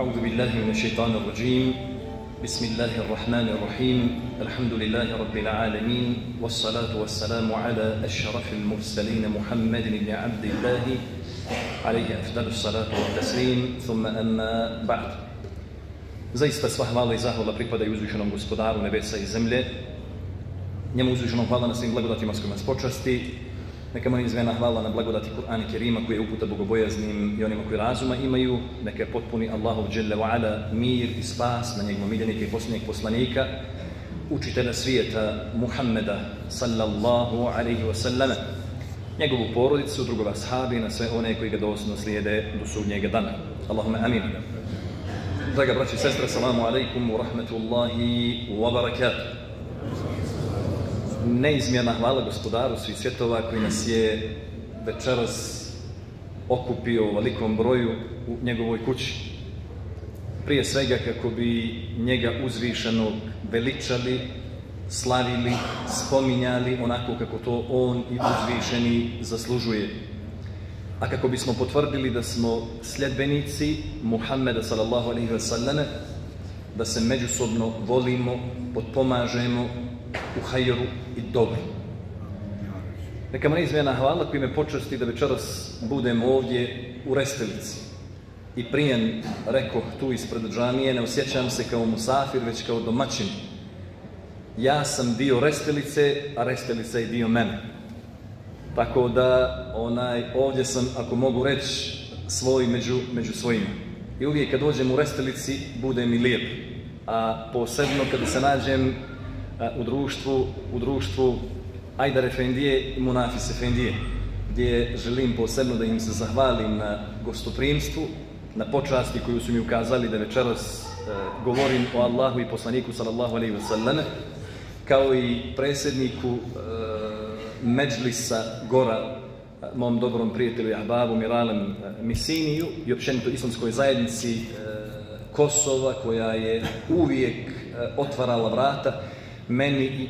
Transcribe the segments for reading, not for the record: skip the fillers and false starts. أعوذ بالله من الشيطان الرجيم بسم الله الرحمن الرحيم الحمد لله رب العالمين والصلاة والسلام على أشرف المرسلين محمد بن عبد الله عليه أفضل الصلاة والتسليم ثم أما بعد Zaista sva hvala i zahvala pripadaju uzvišenom gospodaru nebesa i zemlje. Njemu uzvišenom hvala na svim blagodatima s kojima nas počasti. Neka mu neizmjerna hvala na blagodati Kur'ana i Kerima koji je uputa bogobojaznim i onima koji razuma imaju. Neka je potpuni Allahov dželle ve ala mir i spas na njegovog miljenika i posljednjeg poslanika, učitelja svijeta Muhammeda sallallahu alaihi wa sallam, njegovu porodicu, drugova sahabi i na sve one koji ga dosljedno slijede do sudnjega dana. Allahumma amin. Draga braći i sestre, salamu alaikum wa rahmatullahi wa barakatuh. Neizmjerna hvala gospodaru svih svjetova koji nas je večeras okupio u velikom broju u njegovoj kući. Prije svega kako bi njega uzvišenog veličali, slavili, spominjali onako kako to on i uzvišeni zaslužuje. A kako bismo potvrdili da smo sljedbenici Muhammeda sallallahu alaihi wa sallam, da se međusobno volimo, potpomažemo u hajru i dobru. Neka mu neizmjerna hvala koji me počasti da večeras budem ovdje u Restelici. I prije rekoh tu ispred džamije, ne osjećam se kao musafir, već kao domaćin. Ja sam dio Restelice, a Restelica je dio mene. Tako da ovdje sam, ako mogu reći, svoj među svojima. I uvijek kad dođem u Restelici, bude mi lijep. A posebno kada se nađem u društvu Ajdar Efendije i Munafis Efendije, gdje želim posebno da im se zahvalim na gostoprimstvu, na počasti koju su mi ukazali da večeras govorim o Allahu i poslaniku sallallahu alaihi wa sallam, kao i predsjedniku Međlisa Gora, mom dobrom prijatelju i ahbabu Miralem Misiniju i općenito islamskoj zajednici Kosova, koja je uvijek otvarala vrata meni i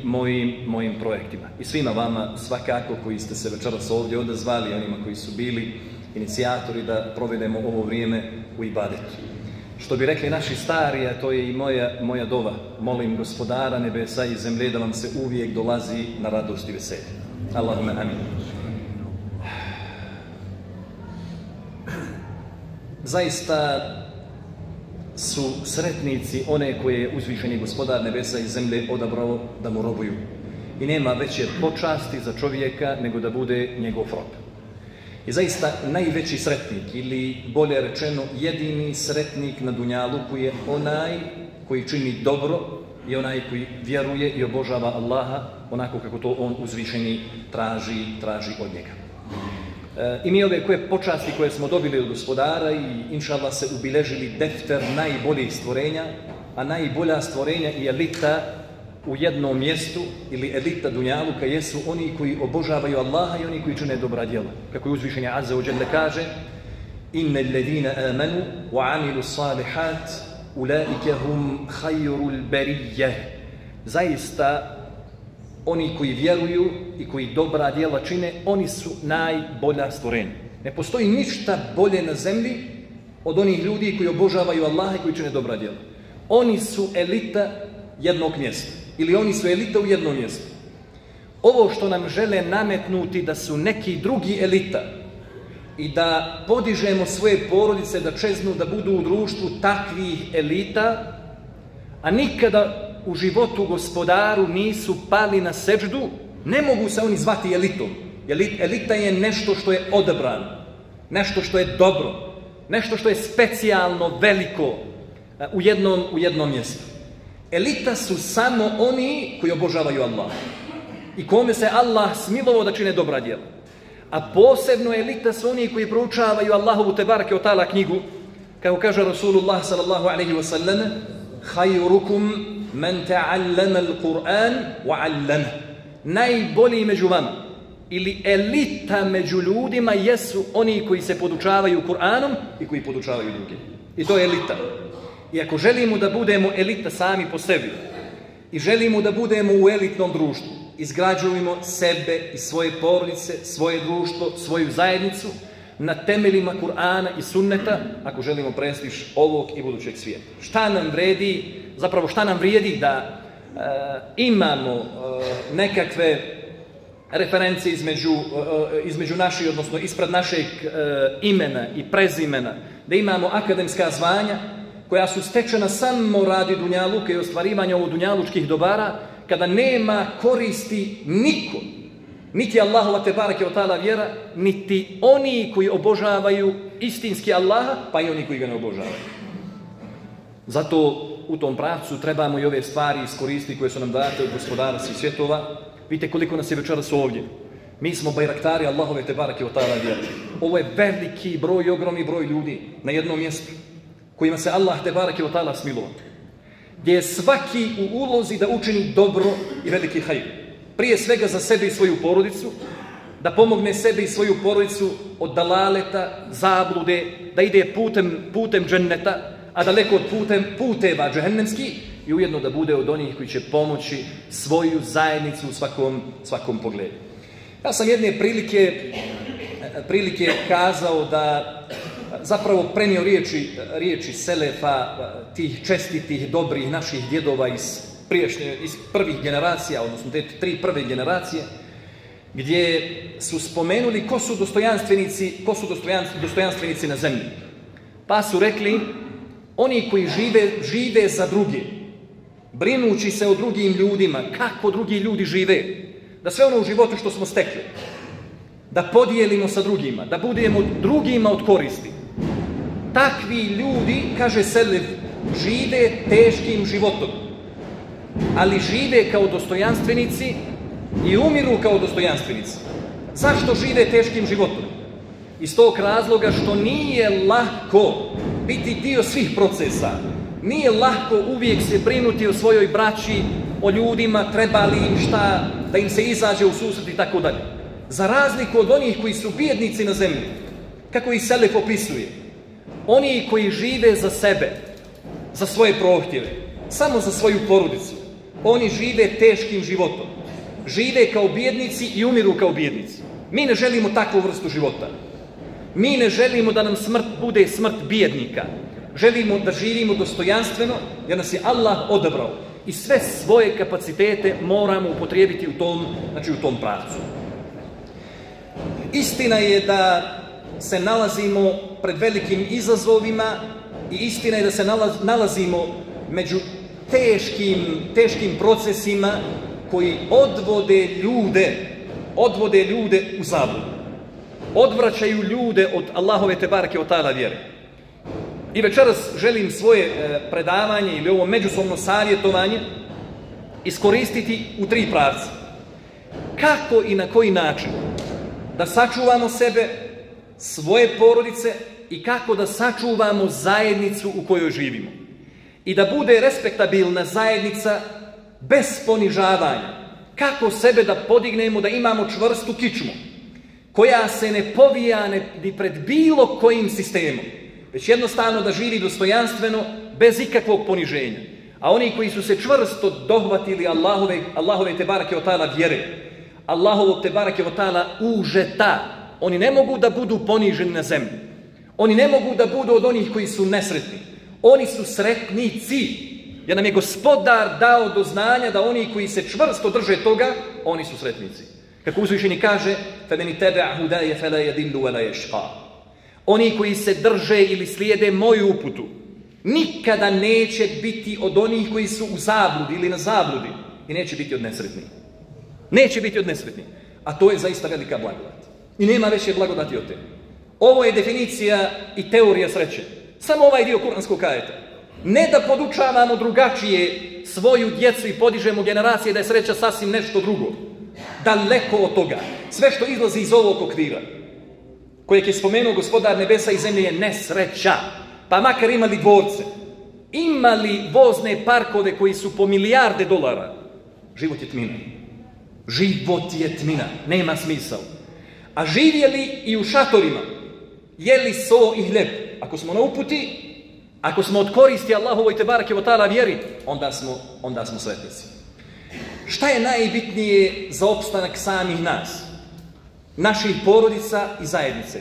mojim projektima. I svima vama svakako koji ste se večeras ovdje odazvali, onima koji su bili inicijatori da provedemo ovo vrijeme u ibadetu. Što bi rekli naši stari, a to je i moja dova, molim gospodara nebesa i zemlje da vam se uvijek dolazi na radost i veselje. Allahume amin. Zaista su sretnici one koje je uzvišeni gospodar nebesa i zemlje odabrao da mu robuju. I nema veće počasti za čovjeka nego da bude njegov rob. I zaista najveći sretnik, ili bolje rečeno jedini sretnik na dunjaluku je onaj koji čini dobro i onaj koji vjeruje i obožava Allaha onako kako to on uzvišeni traži od njega. I mi ove koje počasti koje smo dobili od gospodara i inša Allah se ubiležili defter najboljih stvorenja, a najbolja stvorenja i elita u jednom mjestu ili elita dunjaluka jesu oni koji obožavaju Allaha i oni koji čine dobra djela. Kako je uzvišenje Azza wa Jalla kaže: Inna alladhina amanu wa amilu salihat ulaike hum khayrul bariyah. Zaista oni koji vjeruju i koji dobra djela čine, oni su najbolja stvorenja. Ne postoji ništa bolje na zemlji od onih ljudi koji obožavaju Allaha i koji čine dobra djela. Oni su elita jednog mjesta. Ili oni su elita u jednom mjestu. Ovo što nam žele nametnuti da su neki drugi elita i da podižemo svoje porodice, da čeznu, da budu u društvu takvih elita, a nikada u životu gospodaru nisu pali na seđdu, ne mogu se oni zvati elitom. Elita je nešto što je odabrano, nešto što je dobro, nešto što je specijalno veliko u jednom mjestu. Elita su samo oni koji obožavaju Allah i kome se Allah smilovao da čine dobra djela. A posebno elita su oni koji proučavaju Allahovu tebareke otala knjigu, kako kaže Rasulullah sallallahu alaihi wa sallam: Khayrukum men ta'allama al-Qur'an wa'allama. Najbolji među vama ili elita među ljudima jesu oni koji se podučavaju Kur'anom i koji podučavaju druge. I to je elita. I ako želimo da budemo elita sami po sebi i želimo da budemo u elitnom društvu, izgrađujemo sebe i svoje porodice, svoje društvo, svoju zajednicu na temeljima Kur'ana i sunneta ako želimo prestiž ovog i budućeg svijeta. Šta nam vredi, zapravo šta nam vrijedi da imamo nekakve referencije između naših, odnosno ispred našeg imena i prezimena, da imamo akademska zvanja koja su stečena samo radi dunjaluka i ostvarivanja od dunjalučkih dobara, kada nema koristi niko, niti Allahova tebareke ve taala vjera, niti oni koji obožavaju istinski Allaha, pa i oni koji ga ne obožavaju. Zato u tom pravcu trebamo i ove stvari iskoristiti koje su nam date od gospodara svih svjetova. Vidite koliko nas je večeras ovdje. Mi smo bajraktari Allahove tebareke ve taala vjera. Ovo je veliki broj, ogromni broj ljudi na jednom mjestu kojima se Allah tebareke ve taala smiluje, gdje je svaki u ulozi da učini dobro i veliki hajr. Prije svega za sebe i svoju porodicu, da pomogne sebe i svoju porodicu od dalaleta, zablude, da ide putem dženneta, a daleko od puteva džehennemski, i ujedno da bude od onih koji će pomoći svoju zajednicu u svakom pogledu. Ja sam jedne prilike kazao da zapravo prenio riječi selefa, tih čestitih, dobrih naših djedova iz prvih generacija, odnosno te tri prve generacije, gdje su spomenuli ko su dostojanstvenici na zemlji. Pa su rekli, oni koji žive za druge, brinući se o drugim ljudima, kako drugi ljudi žive, da sve ono u životu što smo stekli, da podijelimo sa drugima, da budemo drugima od koristi. Takvi ljudi, kaže selef, žive teškim životom, ali žive kao dostojanstvenici i umiru kao dostojanstvenici. Zašto žive teškim životom? Iz tog razloga što nije lako biti dio svih procesa. Nije lako uvijek se brinuti o svojoj braći, o ljudima, treba li im šta, da im se izađe u susret i tako dalje. Za razliku od onih koji su bijednici na zemlji, kako ih selef opisuje, oni koji žive za sebe, za svoje prohtjeve, samo za svoju porodicu, oni žive teškim životom. Žive kao bijednici i umiru kao bijednici. Mi ne želimo takvu vrstu života. Mi ne želimo da nam smrt bude smrt bijednika. Želimo da živimo dostojanstveno, jer nas je Allah odabrao. I sve svoje kapacitete moramo upotrijebiti u tom pravcu. Istina je da se nalazimo pred velikim izazovima i istina je da se nalazimo među teškim procesima koji odvode ljude u zabludu, odvraćaju ljude od Allahove tebareke ve taala vjere. I večeras želim svoje predavanje ili ovo međusobno savjetovanje iskoristiti u tri pravca. Kako i na koji način da sačuvamo sebe, svoje porodice i kako da sačuvamo zajednicu u kojoj živimo. I da bude respektabilna zajednica bez ponižavanja. Kako sebe da podignemo, da imamo čvrstu kičmu, koja se ne povija ni pred bilo kojim sistemom, već jednostavno da živi dostojanstveno, bez ikakvog poniženja. A oni koji su se čvrsto dohvatili Allahove tebareke ve taala vjere, Allahovog tebareke ve taala užeta, oni ne mogu da budu poniženi na zemlji. Oni ne mogu da budu od onih koji su nesretni. Oni su sretnici, jer nam je gospodar dao do znanja da oni koji se čvrsto drže toga, oni su sretnici. Kako uzvišeni kaže, oni koji se drže ili slijede moju uputu, nikada neće biti od onih koji su u zabludi ili na zabludi i neće biti od nesretnih. Neće biti od nesretnih, a to je zaista velika blagodat. I nema veće blagodati od te. Ovo je definicija i teorija sreće. Samo ovaj dio kuranskog ajeta. Ne da podučavamo drugačije svoju djecu i podižemo generacije da je sreća sasvim nešto drugo. Daleko od toga. Sve što izlazi iz ovog okvira, kojeg je spomenuo gospodar nebesa i zemlje, je nesreća. Pa makar imali dvorce, imali vozne parkove koji su po milijarde dolara, život je tmina. Život je tmina. Nema smisao. A živjeli i u šatorima, jeli so i hljeb. Ako smo na uputi, ako smo od koristi Allahovoj tebareke ve taala vjeri, onda smo sretnici. Šta je najbitnije za opstanak samih nas, naših porodica i zajednice?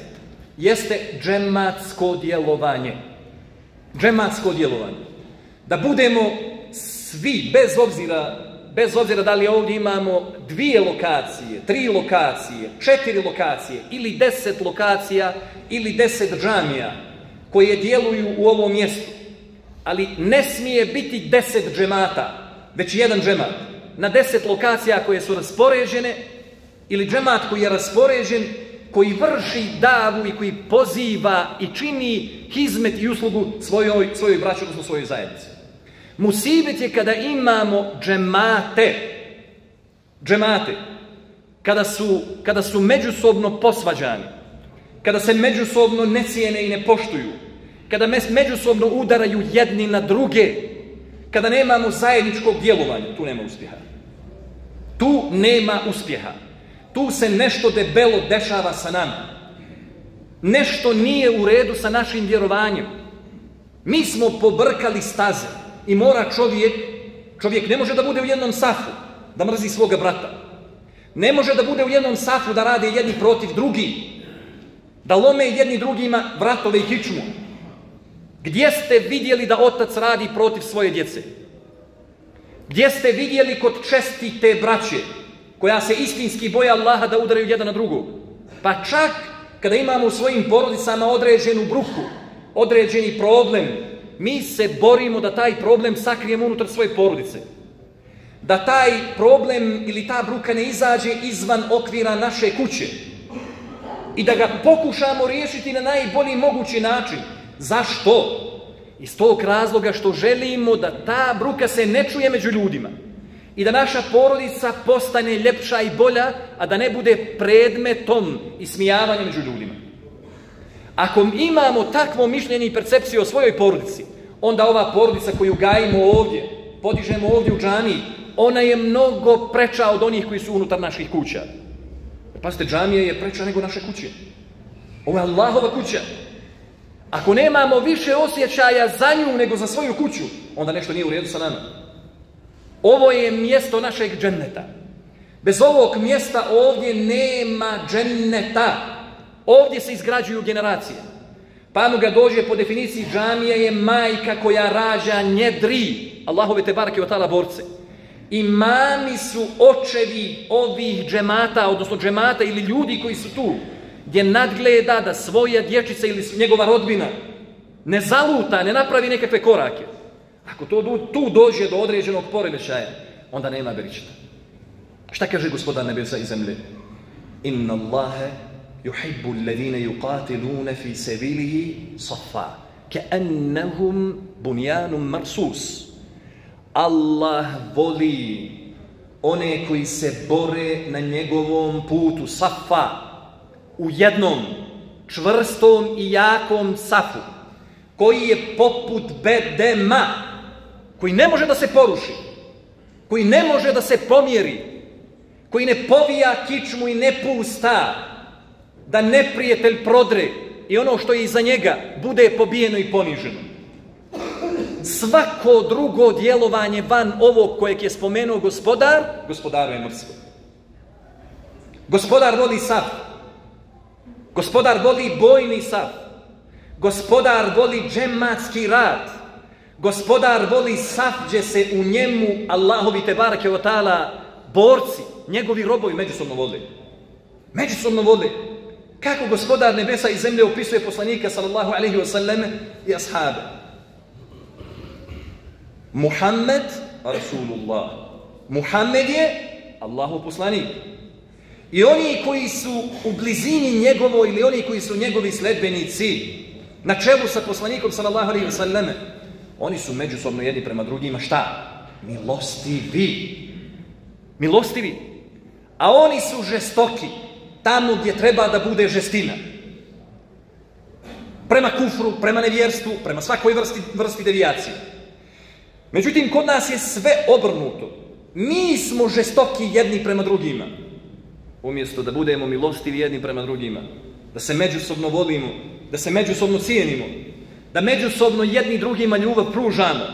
jeste džematsko djelovanje. Džematsko djelovanje. Da budemo svi, bez obzira da li ovdje imamo 2 lokacije, 3 lokacije, 4 lokacije ili 10 lokacija ili 10 džamija koje djeluju u ovom mjestu. Ali ne smije biti 10 džemata, već 1 džemat. Na 10 lokacija koje su raspoređene ili džemat koji je raspoređen, koji vrši davu i koji poziva i čini hizmet i uslugu svojoj braći, odnosno svojoj zajednici. Musibet je kada imamo džemate, kada su međusobno posvađani, kada se međusobno ne cijene i ne poštuju, kada međusobno udaraju jedni na druge, kada nemamo zajedničkog djelovanja, tu nema uspjeha. Tu nema uspjeha. Tu se nešto debelo dešava sa nama. Nešto nije u redu sa našim vjerovanjem. Mi smo pobrkali staze i mora čovjek ne može da bude u jednom safu, da mrzi svoga brata. Ne može da bude u jednom safu da rade jedni protiv drugih, da lome jedni drugima vratove i kičmu. Gdje ste vidjeli da otac radi protiv svoje djece? Gdje ste vidjeli kod čestite braće koja se istinski boja Allaha da udaraju jedan na drugog? Pa čak kada imamo u svojim porodicama određenu bruku, određeni problem, mi se borimo da taj problem sakrijemo unutar svoje porodice. Da taj problem ili ta bruka ne izađe izvan okvira naše kuće i da ga pokušamo riješiti na najbolji mogući način. Zašto? Iz tog razloga što želimo da ta bruka se ne čuje među ljudima i da naša porodica postane ljepša i bolja, a da ne bude predmetom ismijavanja među ljudima. Ako imamo takvo mišljenje i percepciju o svojoj porodici, onda ova porodica koju gajimo ovdje, podižemo ovdje u džamiji, ona je mnogo preča od onih koji su unutar naših kuća. Pazite, džamija je preča nego naše kuće. Ovo je Allahova kuća. Ako nemamo više osjećaja za nju nego za svoju kuću, onda nešto nije u redu sa nama. Ovo je mjesto našeg dženneta. Bez ovog mjesta ovdje nema dženneta. Ovdje se izgrađuju generacije. Pa mu ga dođe po definiciji džamija je majka koja rađa njedri, Allahove te barake otala borce. Imami su očevi ovih džemata, odnosno džemata ili ljudi koji su tu, gdje nadgleda da svoja dječica ili njegova rodbina ne zaluta, ne napravi nekakve korake. Ako tu dođe do određenog poremećaja, onda nema beričeta. Šta kaže Gospodar nebesa i zemlje? Inna Allahe yuhibbu alladhina yuqatiluna fi sabilihi saffa ka'annahum bunyanun marsus. Allah voli one koji se bore na njegovom putu saffa, u jednom čvrstom i jakom safu, koji je poput bedema, koji ne može da se poruši, koji ne može da se pomjeri, koji ne povija kičmu i ne pusta da neprijatelj prodre i ono što je iza njega bude pobijeno i poniženo. Svako drugo djelovanje van ovog kojeg je spomenuo gospodaru je mrsko. Gospodar voli safu. Gospodar voli bojni sav. Gospodar voli džematski rad. Gospodar voli sav gdje se u njemu Allahovi te barake otala borci, njegovi robovi međusobno vole. Međusobno vole. Kako Gospodar nebesa i zemlje opisuje poslanika sallallahu alaihi wa sallam i ashabe? Muhammed Rasulullah. Muhammed je Allahov poslanik. I oni koji su u blizini njegovo ili oni koji su njegovi sledbenici na čelu sa poslanikom sallallahu alejhi ve selleme, oni su međusobno jedni prema drugima šta? Milostivi. Milostivi. A oni su žestoki tamo gdje treba da bude žestina. Prema kufru, prema nevjerstvu, prema svakoj vrsti devijacije. Međutim, kod nas je sve obrnuto. Mi smo žestoki jedni prema drugima, umjesto da budemo milostivi jedni prema drugima, da se međusobno volimo, da se međusobno cijenimo, da međusobno jedni drugima ljubav pružamo,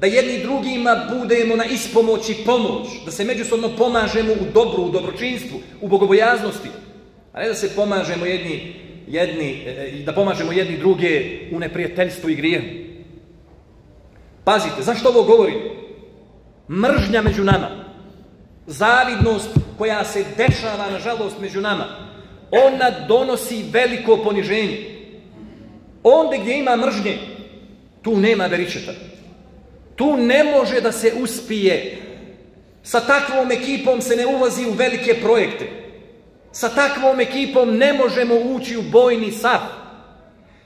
da jedni drugima budemo na ispomoć i pomoć, da se međusobno pomažemo u dobru, u dobročinstvu, u bogobojaznosti, a ne da se pomažemo jedni da pomažemo jedni druge u neprijateljstvu i grijemu. Pazite, zašto ovo govori? Mržnja među nama, zavidnost koja se dešava, nažalost, među nama, ona donosi veliko poniženje. Onde gdje ima mržnje, tu nema beričeta. Tu ne može da se uspije. Sa takvom ekipom se ne ulazi u velike projekte. Sa takvom ekipom ne možemo ući u bojni saf.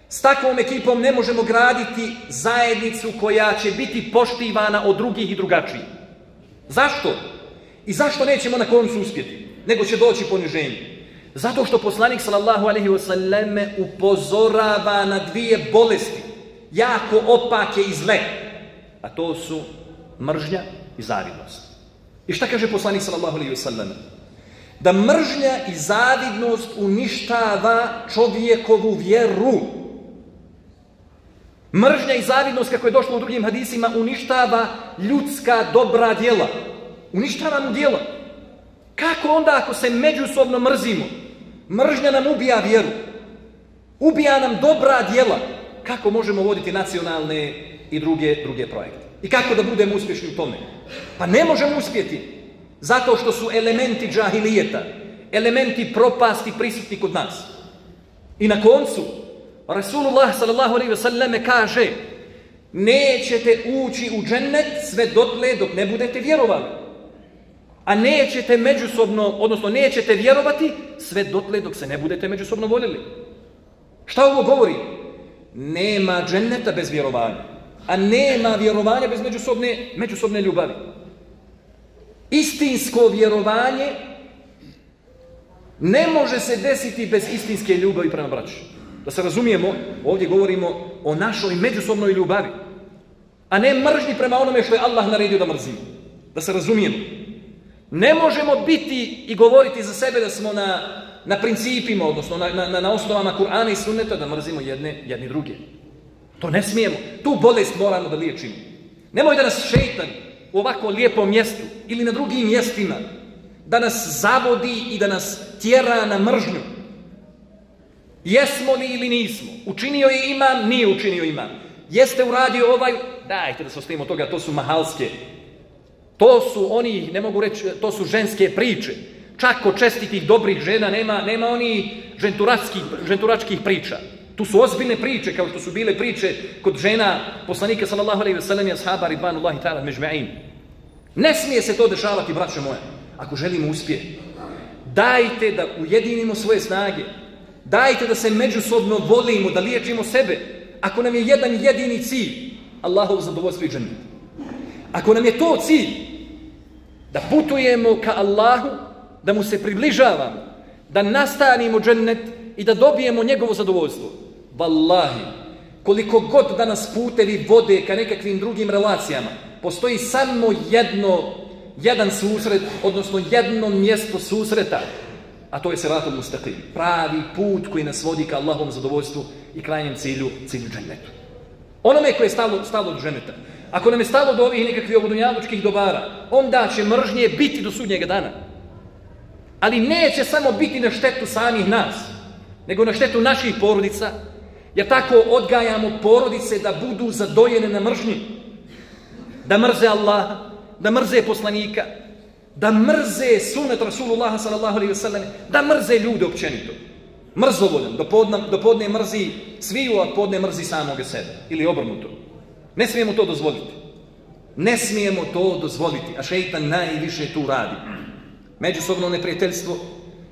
S takvom ekipom ne možemo graditi zajednicu koja će biti poštivana od drugih i drugačijih. Zašto? I zašto nećemo na koncu uspjeti, nego će doći poniženje? Zato što poslanik sallallahu alejhi ve selleme upozorava na dvije bolesti, jako opake i zle, a to su mržnja i zavidnost. I šta kaže poslanik sallallahu alejhi ve selleme? Da mržnja i zavidnost uništava čovjekovu vjeru. Mržnja i zavidnost, kako je došlo u drugim hadisima, uništava ljudska dobra djela. Uništava mu djela. Kako onda ako se međusobno mrzimo? Mržnja nam ubija vjeru. Ubija nam dobra djela. Kako možemo voditi nacionalne i druge projekte? I kako da budemo uspješni u tome? Pa ne možemo uspjeti. Zato što su elementi džahilijeta, elementi propasti prisutni kod nas. I na koncu, Rasulullah sallallahu alejhi ve selleme kaže: nećete ući u džennet sve dotle dok ne budete vjerovali. A nećete međusobno, odnosno nećete vjerovati sve dotle dok se ne budete međusobno voljeli. Šta ovo govori? Nema dženneta bez vjerovanja. A nema vjerovanja bez međusobne ljubavi. Istinsko vjerovanje ne može se desiti bez istinske ljubavi prema braću. Da se razumijemo, ovdje govorimo o našoj međusobnoj ljubavi, a ne mržnji prema onome što je Allah naredio da mrzimo. Da se razumijemo. Ne možemo biti i govoriti za sebe da smo na principima, odnosno na osnovama Kur'ana i Sunneta, da mrzimo jedni druge. To ne smijemo. Tu bolest moramo da liječimo. Nemoj da nas šeitan u ovako lijepom mjestu ili na drugim mjestima da nas zavodi i da nas tjera na mržnju. Jesmo li ili nismo? Učinio je imam, nije učinio imam. Jeste uradio ovaj... Dajte da se ostavimo toga, to su mahalske. To su oni, ne mogu reći, to su ženske priče. Čak od čestitih, dobrih žena nema oni ženturačkih priča. Tu su ozbiljne priče, kao što su bile priče kod žena poslanika sallallahu alejhi ve sellem i ashaba ridvanullahi ta'ala mejma'in. Ne smije se to dešavati, braćo moja, ako želimo uspjeh. Dajte da ujedinimo svoje snage. Dajte da se međusobno volimo, da liječimo sebe. Ako nam je jedan jedini cilj, Allahov zadovoljstvo i džennet. Ako nam je to cilj, da putujemo ka Allahu, da mu se približavamo, da nastanimo džennet i da dobijemo njegovo zadovoljstvo. Wallahi, koliko god da nas putevi vode ka nekakvim drugim relacijama, postoji samo jedan susret, odnosno jedno mjesto susreta, a to je siratul mustaqim, pravi put koji nas vodi ka Allahovom zadovoljstvu i krajnjem cilju džennetu. Onome koje je stalo do dženneta. Ako nam je stalo do ovih nekakvih obudunjalučkih dobara, onda će mržnje biti do sudnjega dana. Ali neće samo biti na štetu samih nas, nego na štetu naših porodica, jer tako odgajamo porodice da budu zadojene na mržnji. Da mrze Allaha, da mrze poslanika, da mrze sunet Rasulullaha sallallahu alejhi ve sellem, da mrze ljude općenito. Mrzovoljan, do podne mrzi sviju, a podne mrzi samoga sebe. Ili obrnuto. Ne smijemo to dozvoliti. Ne smijemo to dozvoliti, a šeitan najviše tu radi. Međusobno neprijateljstvo,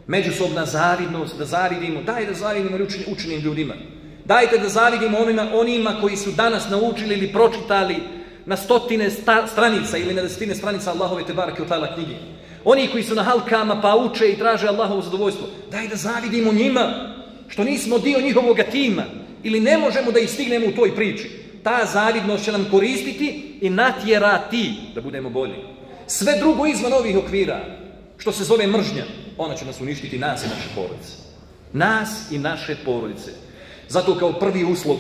međusobna zavidnost, da zavidimo, daj da zavidimo učenim ljudima. Dajte da zavidimo onima koji su danas naučili ili pročitali na stotine stranica ili na desetine stranica Allahove tebareke ve taala knjige. Oni koji su na halkama pa uče i traže Allahovo zadovoljstvo, daj da zavidimo njima što nismo dio njihovog tima ili ne možemo da ih stignemo u toj priči. Ta zavidnost će nam koristiti i natjerati da budemo bolji. Sve drugo izvan ovih okvira, što se zove mržnja, ona će nas uništiti, nas i naše porodice. Nas i naše porodice. Zato kao prvi uslov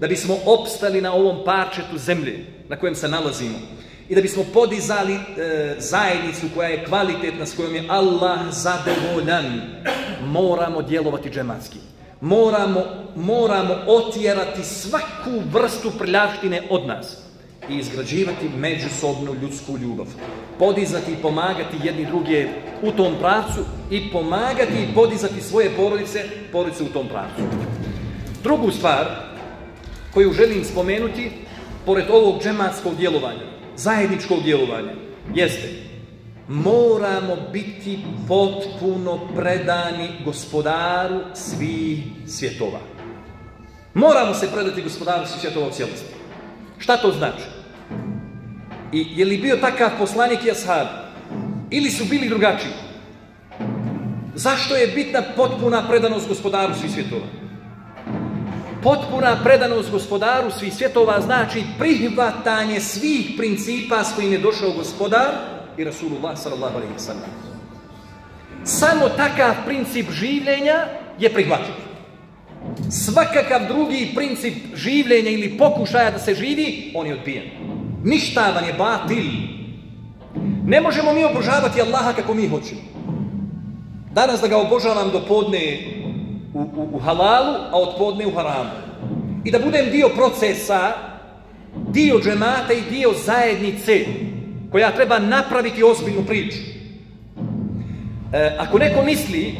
da bismo opstali na ovom parčetu zemlje na kojem se nalazimo i da bismo podizali zajednicu koja je kvalitetna, s kojom je Allah zadovoljan, moramo djelovati džematski. moramo otjerati svaku vrstu prljavštine od nas i izgrađivati međusobnu ljudsku ljubav. Podizati i pomagati jedni druge u tom pravcu i pomagati i podizati svoje porodice u tom pravcu. Drugu stvar koju želim spomenuti, pored ovog džematskog djelovanja, zajedničkog djelovanja, jeste moramo biti potpuno predani gospodaru svih svjetova. Moramo se predati gospodaru svih svjetova u cijelosti. Šta to znači? I je li bio takav poslanik i ashab? Ili su bili drugačiji? Zašto je bitna potpuna predanost gospodaru svih svjetova? Potpuna predanost gospodaru svih svjetova znači prihvatanje svih principa s kojim je došao gospodar i Rasulullah sallallahu alejhi ve sellem. Samo takav princip življenja je prihvatljiv. Svakakav drugi princip življenja ili pokušaja da se živi, on je odbijen. Ništavan je batil. Ne možemo mi obožavati Allaha kako mi hoćemo. Danas da ga obožavam do podne u halalu, a od podne u haramu. I da budem dio procesa, dio džemata i dio zajednice koja treba napraviti ozbiljnu priču. Ako neko misli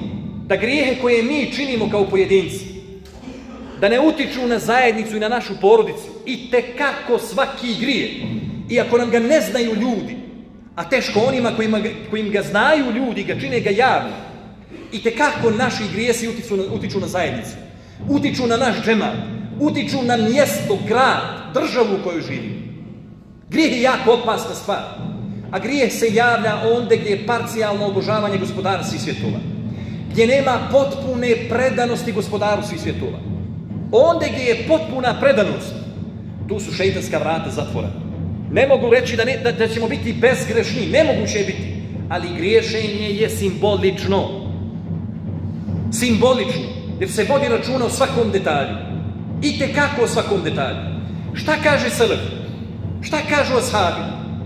da grijehe koje mi činimo kao pojedinci, da ne utiču na zajednicu i na našu porodicu, i tekako svaki grije, iako nam ga ne znaju ljudi, a teško onima kojim ga znaju ljudi, ga čine ga javno, i tekako naši grijesi utiču na zajednicu, utiču na naš džemat, utiču na mjesto, grad, državu u kojoj živimo. Grijeh je jako opasna stvar, a grijeh se javlja onda gdje je parcijalno obožavanje gospodara svih svjetova, gdje nema potpune predanosti gospodaru svih svjetova. Onda gdje je potpuna predanost, tu su šeitanska vrata zatvorena. Ne mogu reći da ćemo biti bezgrešni, nemoguće je biti, ali griješenje je simbolično. Simbolično, jer se vodi računa o svakom detalju. I tekako o svakom detalju. Šta kaže selef? Šta kažu ashabi?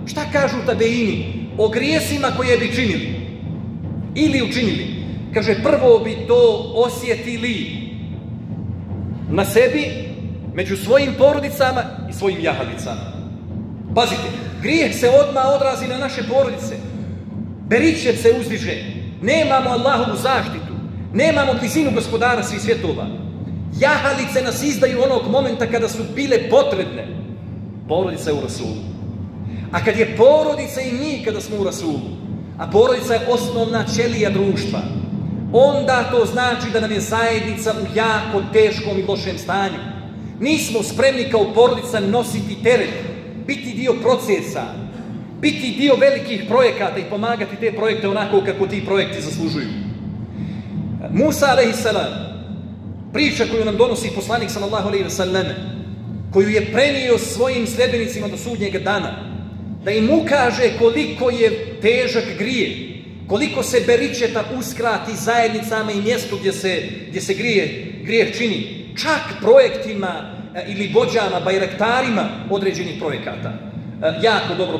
Šta kažu tabeini? O grijesima koje bi činili. Ili učinili. Kaže, prvo bi to osjetili na sebi, među svojim porodicama i svojim jahalicama. Pazite, grijeh se odmah odrazi na naše porodice. Beričet se uzdiže. Nemamo Allahovu zaštitu. Nemamo blizinu gospodara svih svjetova. Jahalice nas izdaju onog momenta kada su bile potrebne. Porodica je u Rasulu. A kad je porodica i mi kada smo u Rasulu, a porodica je osnovna ćelija društva, onda to znači da nam je zajednica u jako teškom i lošem stanju. Nismo spremni kao porodica nositi teret, biti dio procesa, biti dio velikih projekata i pomagati te projekte onako kako ti projekti zaslužuju. Musa alejhi selam, priča koju nam donosi poslanik sallallahu alejhi ve selleme, koju je prenio svojim sledbenicima do sudnjeg dana, da im ukaže koliko je težak grijeh, koliko se beričeta uskrati zajednicama i mjestu gdje se grijeh čini, čak projektima ili vođama, bajraktarima određenih projekata. Jako dobro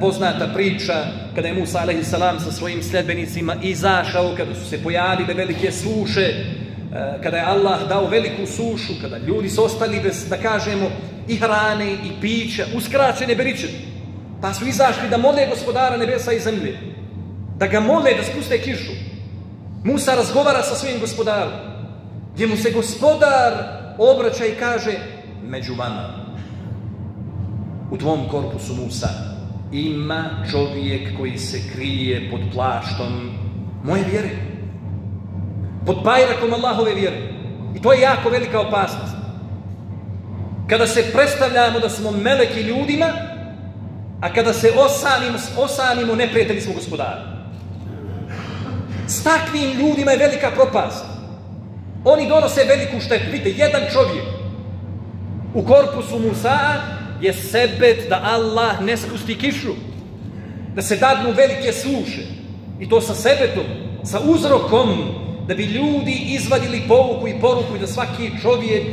poznata priča kada je Musa alejhi selam sa svojim sledbenicima izašao, kada su se pojavile velike suše, kada je Allah dao veliku sušu, kada ljudi su ostali bez, da kažemo, i hrane i pića, uskraćene beričeta. Pa su izašli da mole gospodara nebesa i zemlje. Da ga mole da spuste kišu. Musa razgovara sa svojim gospodarom. Gdje mu se gospodar obraća i kaže: među vama, u tvom korpusu Musa, ima čovjek koji se krije pod plaštom moje vjere. Pod bajrakom Allahove vjere. I to je jako velika opasnost. Kada se predstavljamo da smo meleki ljudima, a kada se osamimo, neprijatelji smo gospodara. S takvim ljudima je velika propast. Oni donose veliku štetu. Vidite, jedan čovjek u korpusu Musa je sebet da Allah ne spusti kišu, da se dadnu velike suše. I to sa sebetom, sa uzrokom, da bi ljudi izvadili pouku i poruku i da svaki čovjek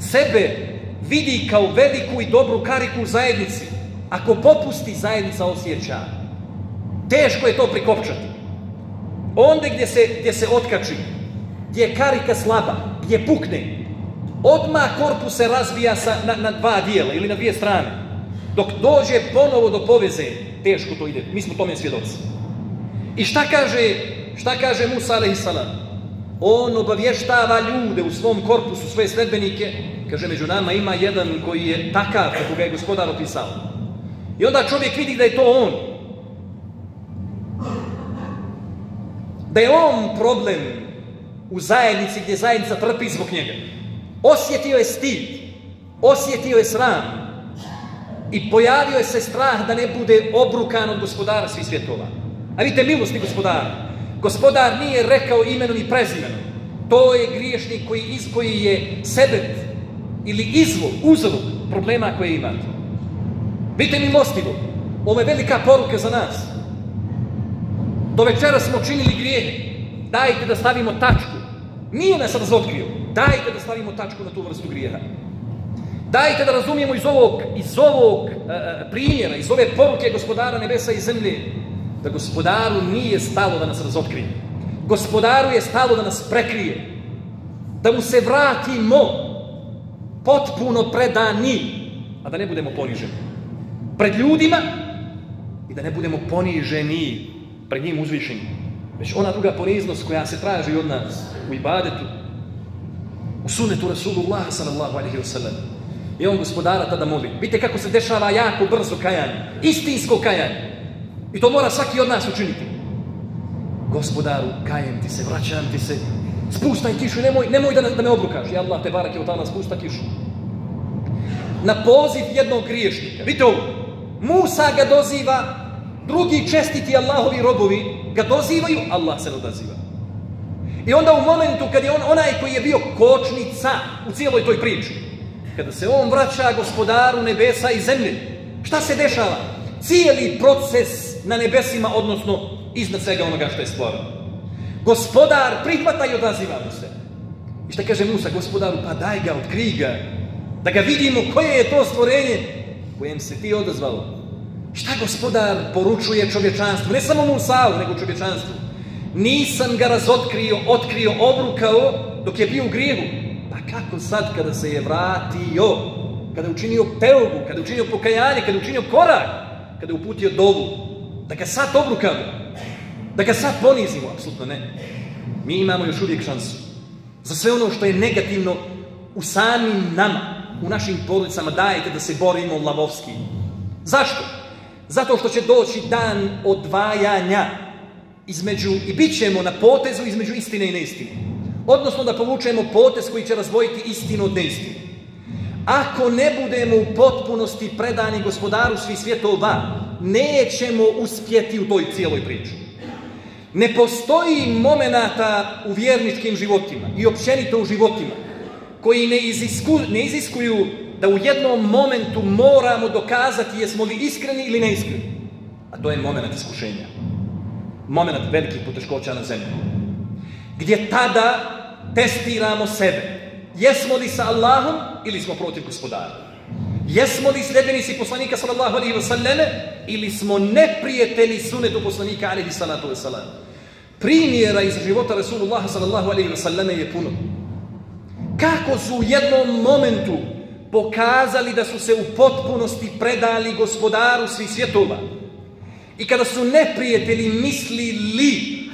sebe vidi kao veliku i dobru kariku u zajednici. Ako popusti, zajednica osjeća. Teško je to prikopčati. Onda gdje se otkači, gdje je karika slaba, gdje pukne, odmah korpus se razvija na dva dijela ili na dvije strane. Dok dođe ponovo do poveze, teško to ide, mi smo tome svjedoci. I šta kaže Musa a.s.? On obavještava ljude u svom korpusu, svoje sledbenike, kaže među nama ima jedan koji je takav, kako ga je gospodar opisao. I onda čovjek vidi da je to on. Da je on problem u zajednici gdje zajednica trpi zbog njega. Osjetio je stid, osjetio je sram i pojavio je se strah da ne bude obrukan od gospodara svih svjetova. A vidite, milosti gospodara. Gospodar nije rekao imenom i prezimenom. To je griješnik koji je sebet ili izvor, uzrok problema koje imate. Bite milostivo. Ovo je velika poruka za nas. Do večera smo činili grijehe. Dajte da stavimo tačku. Nije nas razotkrio. Dajte da stavimo tačku na tu vrstu grijeha. Dajte da razumijemo iz ovog primjera, iz ove poruke gospodara nebesa i zemlje, da gospodaru nije stalo da nas razotkrije. Gospodaru je stalo da nas prekrije. Da mu se vratimo potpuno predani, a da ne budemo poniženi. Pred ljudima i da ne budemo poniženi pred njim uzvišeni. Već ona druga poniznost koja se traži od nas u ibadetu, u sunnetu Rasulullah sallallahu alaihi wa sallam. I on gospodara tada moli. Vidite kako se dešava jako brzo kajanje. Istinsko kajanje. I to mora svaki od nas učiniti. Gospodaru, kajem ti se, vraćam ti se, spustaj kišu, nemoj da me obrukaš. Ja Allah, te barak je od tana, spusta kišu. Na poziv jednog griješnika, vidite ovo, Musa ga doziva, drugi čestiti Allahovi robovi ga dozivaju, Allah se odaziva. I onda u momentu kad je on onaj koji je bio kočnica u cijeloj toj priči, kada se on vraća gospodaru nebesa i zemlje, šta se dešava? Cijeli proces na nebesima, odnosno iznad svega onoga što je stvoreno. Gospodar prihvata i odaziva mu se. I šta kaže Musa gospodaru? Pa daj ga, otkri ga, da ga vidimo koje je to stvorenje kojem se ti odazvalo. Šta gospodar poručuje čovječanstvu? Ne samo Musa, nego čovječanstvu. Nisam ga razotkrio, otkrio, obrukao dok je bio u grijehu. Pa kako sad kada se je vratio, kada je učinio teubu, kada je učinio pokajanje, kada je učinio korak, kada je uputio dovu, da ga sad obrukamo, da ga sad ponizimo, apsolutno ne. Mi imamo još uvijek šansu za sve ono što je negativno u samim nama, u našim porodicama. Dajte da se borimo lavovski. Zašto? Zato što će doći dan odvajanja između, i bit ćemo na potezu između istine i neistine. Odnosno da povučemo potez koji će razvojiti istinu od neistine. Ako ne budemo u potpunosti predani gospodaru svih svjetova, nećemo uspjeti u toj cijeloj priči. Ne postoji momenata u vjerničkim životima i općenito u životima koji ne iziskuju da u jednom momentu moramo dokazati jesmo li iskreni ili neiskreni. A to je moment iskušenja. Moment velikih poteškoća na zemlji. Gdje tada testiramo sebe. Jesmo li sa Allahom ili smo protiv gospodara? Jesmo li sledbenici poslanika sallallahu alaihi wa sallam ili smo neprijatelji sunetu poslanika alaihi salatu wa sallam? Primjera iz života Rasulullah sallallahu alaihi wa sallam je puno. Kako su u jednom momentu pokazali da su se u potpunosti predali gospodaru svih svjetova i kada su neprijatelji mislili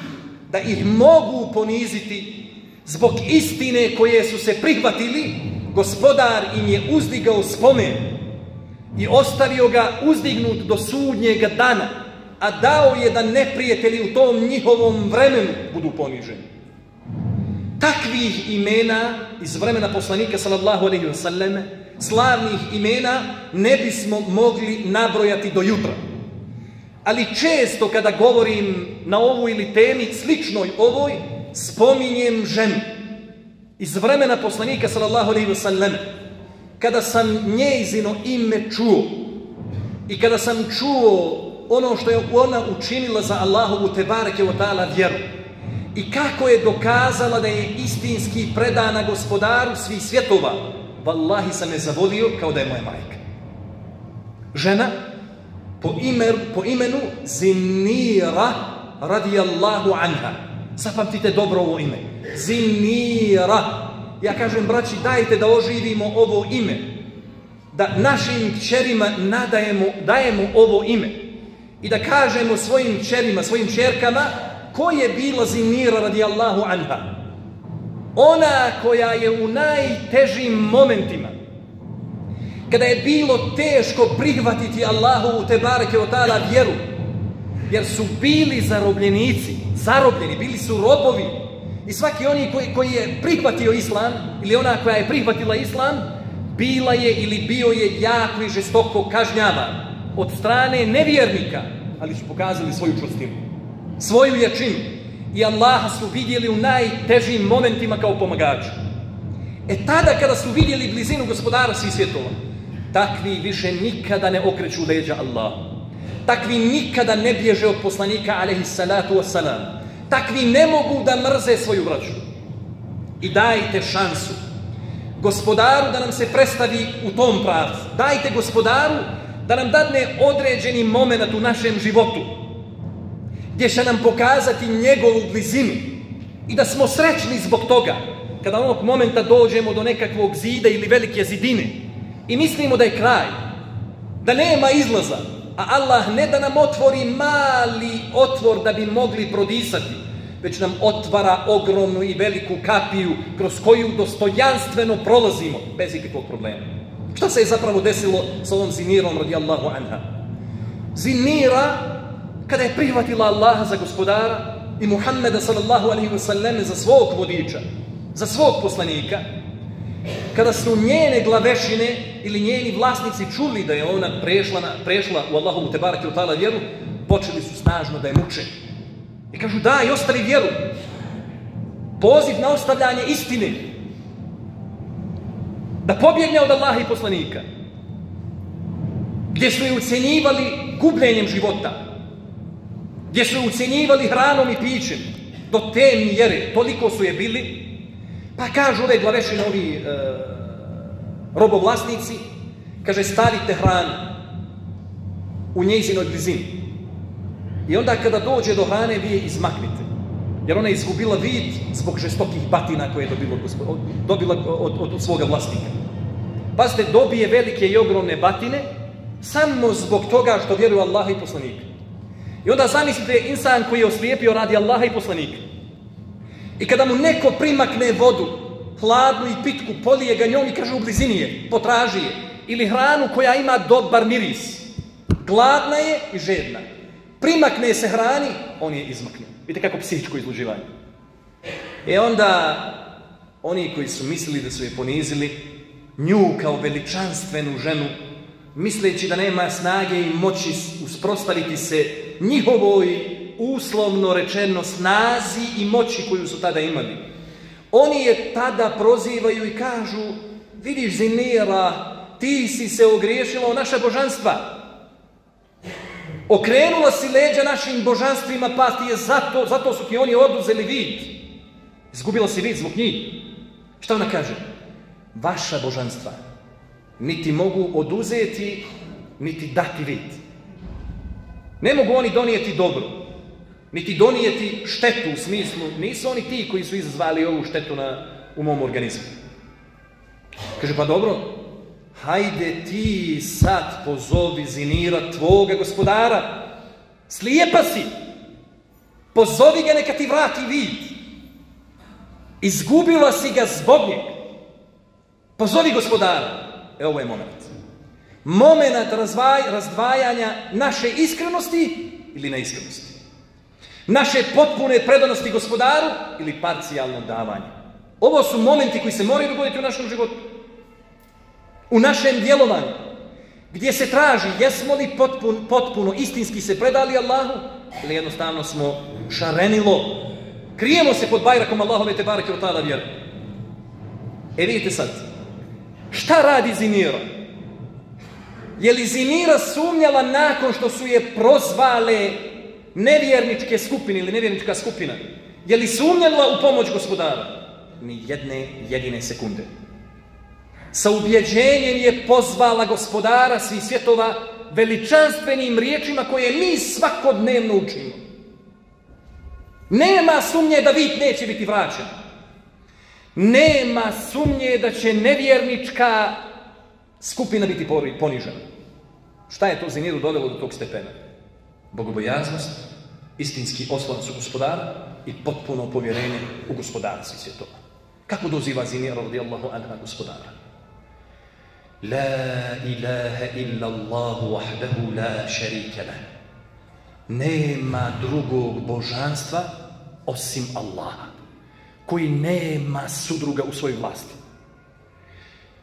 da ih mogu poniziti zbog istine koje su se prihvatili, gospodar im je uzdigao spomen i ostavio ga uzdignut do sudnjega dana, a dao je da neprijatelji u tom njihovom vremenu budu poniženi. Takvih imena iz vremena poslanika sallallahu alejhi ve sellem, slavnih imena, ne bismo mogli nabrojati do jutra. Ali često kada govorim na ovu ili temi sličnoj ovoj, spominjem ženu iz vremena poslanika sallallahu alejhi ve sellem. Kada sam njezino ime čuo i kada sam čuo ono što je ona učinila za Allahovu te bareke ve taala vjeru i kako je dokazala da je istinski predana gospodaru svih svjetova, vallahi sam je zavolio kao da je moja majka. Žena po imenu Zinira radijallahu anha, Запамтите добро ово име. Зинира. Ја кажем, брачи, дајте да оживимо ово име. Да нашим кчерима дајемо ово име. И да кажемо својим кчерима, својим кчеркама, кој е била Зинира ради Аллаху анха. Она која е у најтежим моментима, kada je bilo teško prihvatiti Allahu te bareke ve taala vjeru, jer su bili zarobljenici, zarobljeni, bili su robovi. I svaki oni koji je prihvatio islam ili ona koja je prihvatila islam, bila je ili bio je jako i žestoko kažnjavan od strane nevjernika, ali su pokazali svoju čvrstinu, svoju jačinu i Allaha su vidjeli u najtežim momentima kao pomagača. E tada kada su vidjeli blizinu gospodara svih svjetova, takvi više nikada ne okreću leđa Allah. Takvi nikada ne bježe od poslanika alejhi salatu wassalam. Takvi ne mogu da mrze svoju braću. I dajte šansu gospodaru da nam se predstavi u tom pravcu. Dajte gospodaru da nam dadne određeni moment u našem životu gdje će nam pokazati njegovu blizinu i da smo srećni zbog toga. Kada onog momenta dođemo do nekakvog zida ili velike zidine i mislimo da je kraj, da nema izlaza, a Allah ne da nam otvori mali otvor da bi mogli prodisati, već nam otvara ogromnu i veliku kapiju kroz koju dostojanstveno prolazimo bez ikakvog problema. Šta se je zapravo desilo sa ovom Zinirom radijallahu anha? Zinira, kada je prihvatila Allaha za gospodara i Muhammeda sallallahu alaihi wa sallam za svog vodiča, za svog poslanika, kada su njene glavešine ili njeni vlasnici čuli da je ona prešla u Allahovu te bareke ve taala vjeru, počeli su snažno da je muče. I kažu, daj, ostavi vjeru. Poziv na ostavljanje istine. Da pobjegne od Allaha i poslanika. Gdje su je ucenjivali gubljenjem života. Gdje su je ucenjivali hranom i pićem. Do te mjere, toliko su je bili. Pa kažu ove glavešine, ovi robovlasnici, kaže, stavite hranu u njezinoj blizini. I onda kada dođe do hrane, vi je izmaknite. Jer ona je izgubila vid zbog žestokih batina koje je dobila od svoga vlasnika. Pazite, dobije velike i ogromne batine samo zbog toga što vjeruje Allaha i poslanika. I onda zamislite insan koji je oslijepio radi Allaha i poslanika. I kada mu neko primakne vodu, hladnu i pitku, polije ga njom i kaže u blizini je, potraži je. Ili hranu koja ima dobar miris. Gladna je i žedna. Primakne se hrani, on je izmakne. Vidite kako psihičko izluđivanje. E onda, oni koji su mislili da su je ponizili, nju kao veličanstvenu ženu, misleći da nema snage i moći usprostaviti se njihovoj, uslovno rečeno, snazi i moći koju su tada imali. Oni je tada prozivaju i kažu, vidiš Zinira, ti si se ogriješila o naša božanstva. Okrenula si leđa našim božanstvima, pa ti je zato su ti oni oduzeli vid. Izgubila si vid zbog njih. Šta ona kaže? Vaša božanstva niti mogu oduzeti, niti dati vid. Ne mogu oni donijeti dobro, niti donijeti štetu u smislu, nisu oni ti koji su izazvali ovu štetu u mom organizmu. Kaže, pa dobro, hajde ti sad pozovi Zinira tvoga gospodara, slijepa si, pozovi ga neka ti vrati vid, izgubila si ga zbog njega, pozovi gospodara. E, ovo je moment razdvajanja naše iskrenosti ili neiskrenosti. Naše potpune predanosti gospodaru ili parcijalno davanje. Ovo su momenti koji se moraju dogoditi u našem životu. U našem djelovanju. Gdje se traži jesmo li potpuno istinski se predali Allahu ili jednostavno smo šarenilo. Krijemo se pod bajrakom Allahove te bareke ve taala vjere. E vidite sad. Šta radi Zinira? Je li Zinira sumnjala nakon što su je prozvale nevjerničke skupine ili nevjernička skupina? Je li sumnjala u pomoć gospodara? Ni jedne jedine sekunde. Sa ubjeđenjem je pozvala gospodara svih svjetova veličanstvenim riječima koje mi svakodnevno učimo. Nema sumnje da vid neće biti vraćen. Nema sumnje da će nevjernička skupina biti ponižena. Šta je to Zeniru dovelo do tog stepena? Bogobojaznost, istinski oslonac u gospodara i potpuno povjerenje u gospodarstvu svjetova. Kako doziva Zinira radijallahu anha gospodara? La ilaha illa Allahu wahdahu la šarike lah. Nema drugog božanstva osim Allaha, koji nema sudruga u svojoj vlasti.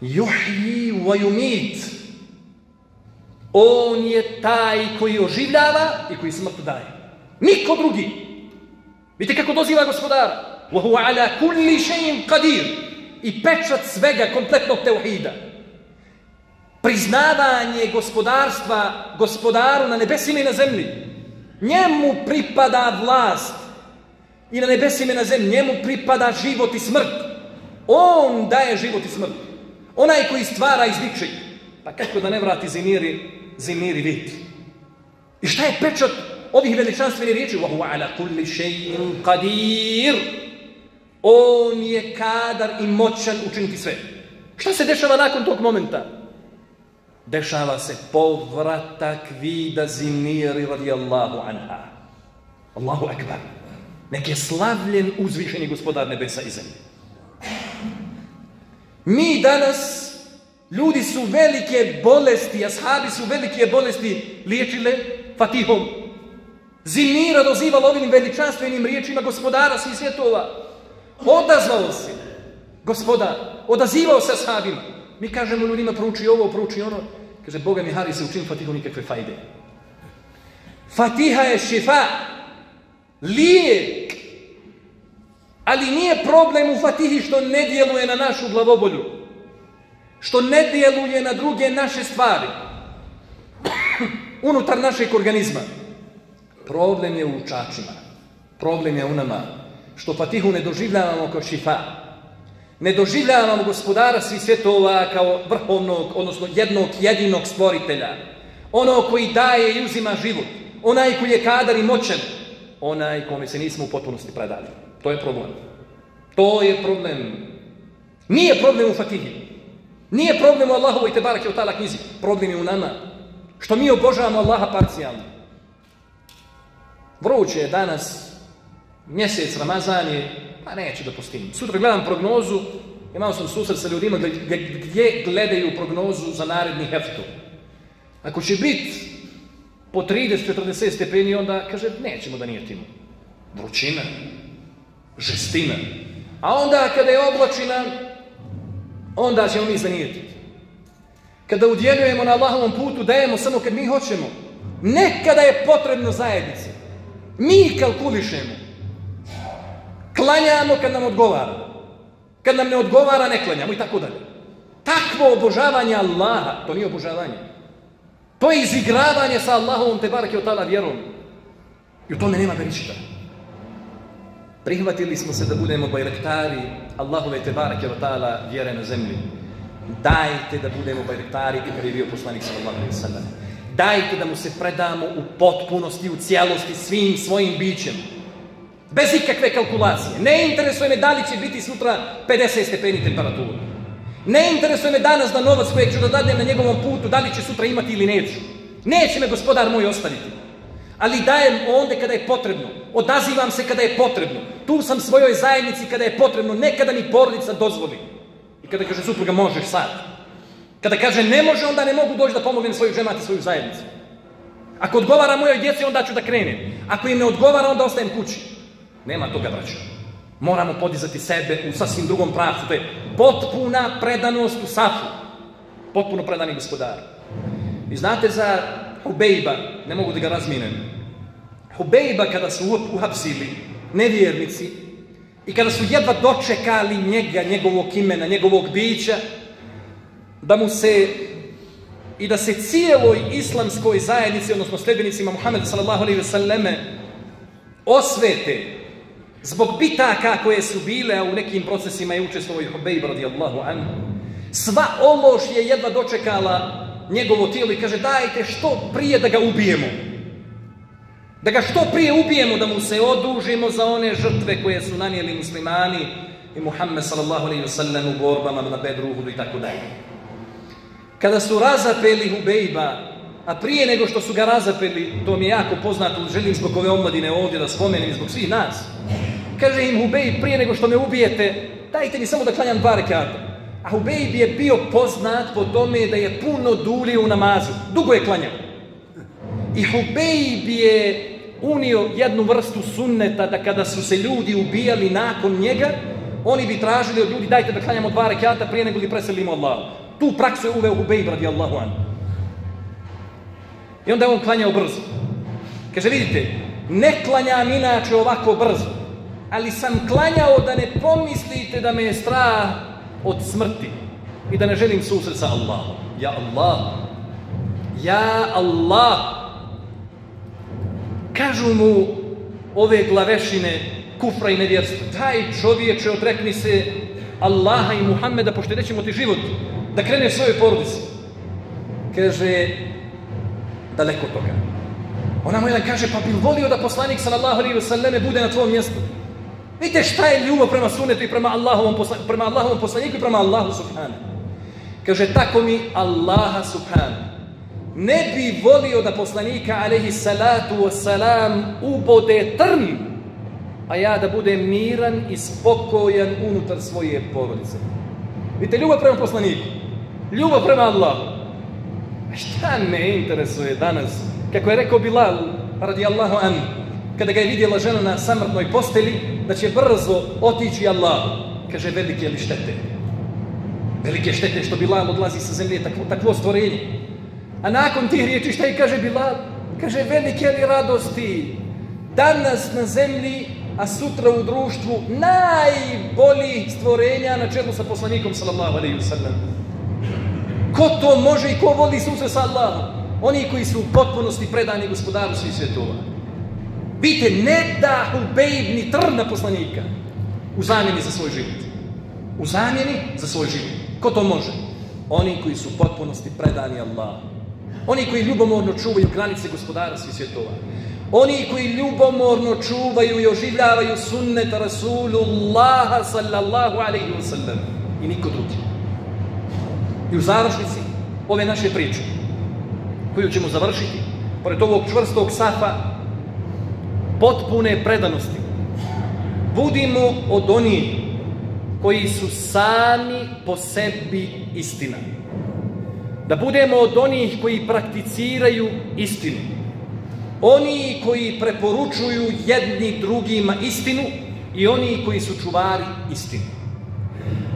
Juhji wa yumit. On je taj koji oživljava i koji smrt daje. Niko drugi. Vidite kako doziva gospodara. Wa huwa ala kulli shay'in qadir. I pečat svega kompletnog tevhida. Priznavanje gospodarstva gospodaru na nebesima i na zemlji. Njemu pripada vlast i na nebesima i na zemlji. Njemu pripada život i smrt. On daje život i smrt. Onaj koji stvara i izdiče. Pa kako da ne vrati Ziniri vid? I šta je pečat ovih veličanstvenih riječi? Wahu ala kulli shay'in qadir. On je kadar i moćan učiniti sve. Šta se dešava nakon tog momenta? Dešava se povratak vida Ziniri radijallahu anha. Allahu akbar. Nek je slavljen uzvišeni gospodar nebesa i zemlje. Mi danas, ljudi su velike bolesti, ashabi su velike bolesti liječile Fatihom. Zinira dozivala ovim veličanstvenim riječima gospodara svih svjetova. Odazvao se gospodar, odazivao se ashabima. Mi kažemo ljudima prouči ovo, prouči ono. Kaže, Boga mi hari se učin Fatihom nikakve fajde. Fatiha je šifa, lijek. Ali nije problem u Fatihi što ne djeluje na našu glavobolju. Što ne djeluje na druge naše stvari. Unutar našeg organizma. Problem je u učačima. Problem je u nama. Što Fatihu ne doživljavamo kao šifa. Ne doživljavamo gospodara svih svjetova kao vrhovnog, odnosno jednog jedinog stvoritelja. Ono koji daje i uzima život. Onaj koji je kadar i moćan. Onaj kome se nismo u potpunosti predali. To je problem. To je problem. Nije problem u Fatihi. Nije problem u Allahovoj tebareke u ta'ala knjizi. Problem je u nama. Što mi obožavamo Allaha parcijalno. Vruće je danas. Mjesec Ramazan je. Pa neću da postim. Sutra gledam prognozu. Imao sam susret sa ljudima gdje gledaju prognozu za naredni heftu. Ako će biti po 30-40 stepeni, onda kaže nećemo da nije timo. Vrućina. Žestina. A onda kada je oblačina, onda ćemo mi zanijetiti. Kada udjeljujemo na Allahovom putu, dajemo samo kad mi hoćemo. Nekada je potrebno zajednice. Mi kalkulišemo. Klanjamo kad nam odgovara. Kad nam ne odgovara, ne klanjamo i tako dalje. Takvo obožavanje Allaha, to nije obožavanje. To je izigravanje sa Allahovom tebareke ve ta'ala vjerom. I u tome nema ništa. Prihvatili smo se da budemo bajrektari Allahove tebareke ve ta'ala vjere na zemlji. Dajte da budemo bajrektari kakav je bio poslanik sallallahu alejhi ve sellem. Dajte da mu se predamo u potpunosti, u cijelosti, svim svojim bićem. Bez ikakve kalkulacije. Ne interesuje me da li će biti sutra 50 stepeni temperatura. Ne interesuje me danas da novac kojeg ću da dadnem na njegovom putu, da li će sutra imati ili neću. Neće me gospodar moj ostaviti. Ali dajem onda kada je potrebno. Odazivam se kada je potrebno. Tu sam svojoj zajednici kada je potrebno. Ne kada mi porodica dozvoli. I kada kaže supruga možeš sad. Kada kaže ne može, onda ne mogu doći da pomognem svoju džemat i svoju zajednicu. Ako odgovara mojoj djeci, onda ću da krenem. Ako im ne odgovara, onda ostajem kući. Nema toga vraća. Moramo podizati sebe u sasvim drugom pravcu. To je potpuna predanost u safu. Potpuno predani gospodar. I znate za Hubejba, ne mogu da ga razminem. Hubejba kada su uhapsili nevjernici i kada su jedva dočekali njega, njegovog imena, njegovog bića, da mu se i da se cijeloj islamskoj zajednici, odnosno sljedbenicima Muhammeda sallallahu alejhi ve selleme osvete zbog bitaka koje su bile, a u nekim procesima je učestvovao i Hubejb radijallahu anhu. Sva ološ je jedva dočekala njegovo tijelo i kaže dajte što prije da ga ubijemo. Da ga što prije ubijemo, da mu se odužimo za one žrtve koje su nanijeli muslimani i Muhammed sallallahu alejhi ve sellem u borbama na Bedru, Uhudu i tako dalje. Kada su razapeli Hubejba, a prije nego što su ga razapeli, to mi je jako poznato, želim zbog ove omladine ovdje da spomenem, zbog svih nas, kaže im Hubejb, prije nego što me ubijete, dajte mi samo da klanjam dva rekata. A Hubejb je bio poznat po tome da je puno duljio u namazu, dugo je klanjao. I Hubejb je unio jednu vrstu sunneta da kada su se ljudi ubijali nakon njega, oni bi tražili od ljudi dajte da klanjamo dva rekata prije nego li preselimo Allah. Tu praksu je uveo Hubejb radijallahu anhu. I onda je on klanjao brzo. Kaže vidite, ne klanjam inače ovako brzo, ali sam klanjao da ne pomislite da me je strah od smrti i da ne želim susret sa Allahom. Ja Allah, ja Allah. Kažu mu ove glavešine kufra i nevjerstva, taj čovječe odrekni se Allaha i Muhammeda, pošto rećemo ti život, da kreneš svoje porodice. Kaže, daleko toga. Ona mu jedan kaže, pa bi volio da poslanik sallallahu alejhi ve selleme bude na tvojom mjestu. Vidite šta je ljubav prema sunnetu i prema Allahovom poslaniku i prema Allahu subhanahu. Kaže, tako mi Allaha subhanahu. Ne bi volio da poslanika alejhi salatu wassalam ubode trn, a ja da budem miran i spokojan unutar svoje porodice. Vidite, ljubav prema poslaniku, ljubav prema Allahu. A šta me interesuje danas? Kako je rekao Bilal radijallahu anhu, kada ga je vidjela žena na samrtnoj posteli, da će brzo otići Allahu. Kaže, velike li štete? Velike štete što Bilal odlazi sa zemlje, takvo stvorenje. A nakon tih riječi šta je kaže Bilal? Kaže, velike li radosti danas na zemlji, a sutra u društvu najboljih stvorenja na čelu sa poslanikom sallallahu alejhi ve sellem. Ko to može i ko voli susret sa Allahom? Oni koji su u potpunosti predani gospodaru svih svjetova. Vidite, ne da Hubejb ni trn na poslanika u zamjeni za svoj život. U zamjeni za svoj život. Ko to može? Oni koji su u potpunosti predani Allahu. Oni koji ljubomorno čuvaju granice gospodara svih svjetova. Oni koji ljubomorno čuvaju i oživljavaju sunnet Rasulullaha sallallahu alejhi ve sellem i niko drugi. I u završnici ove naše priče, koju ćemo završiti, pored ovog čvrstog safa potpune predanosti, budimo od onih koji su sami po sebi istina. Da budemo od onih koji prakticiraju istinu. Oni koji preporučuju jedni drugima istinu i oni koji su čuvari istine.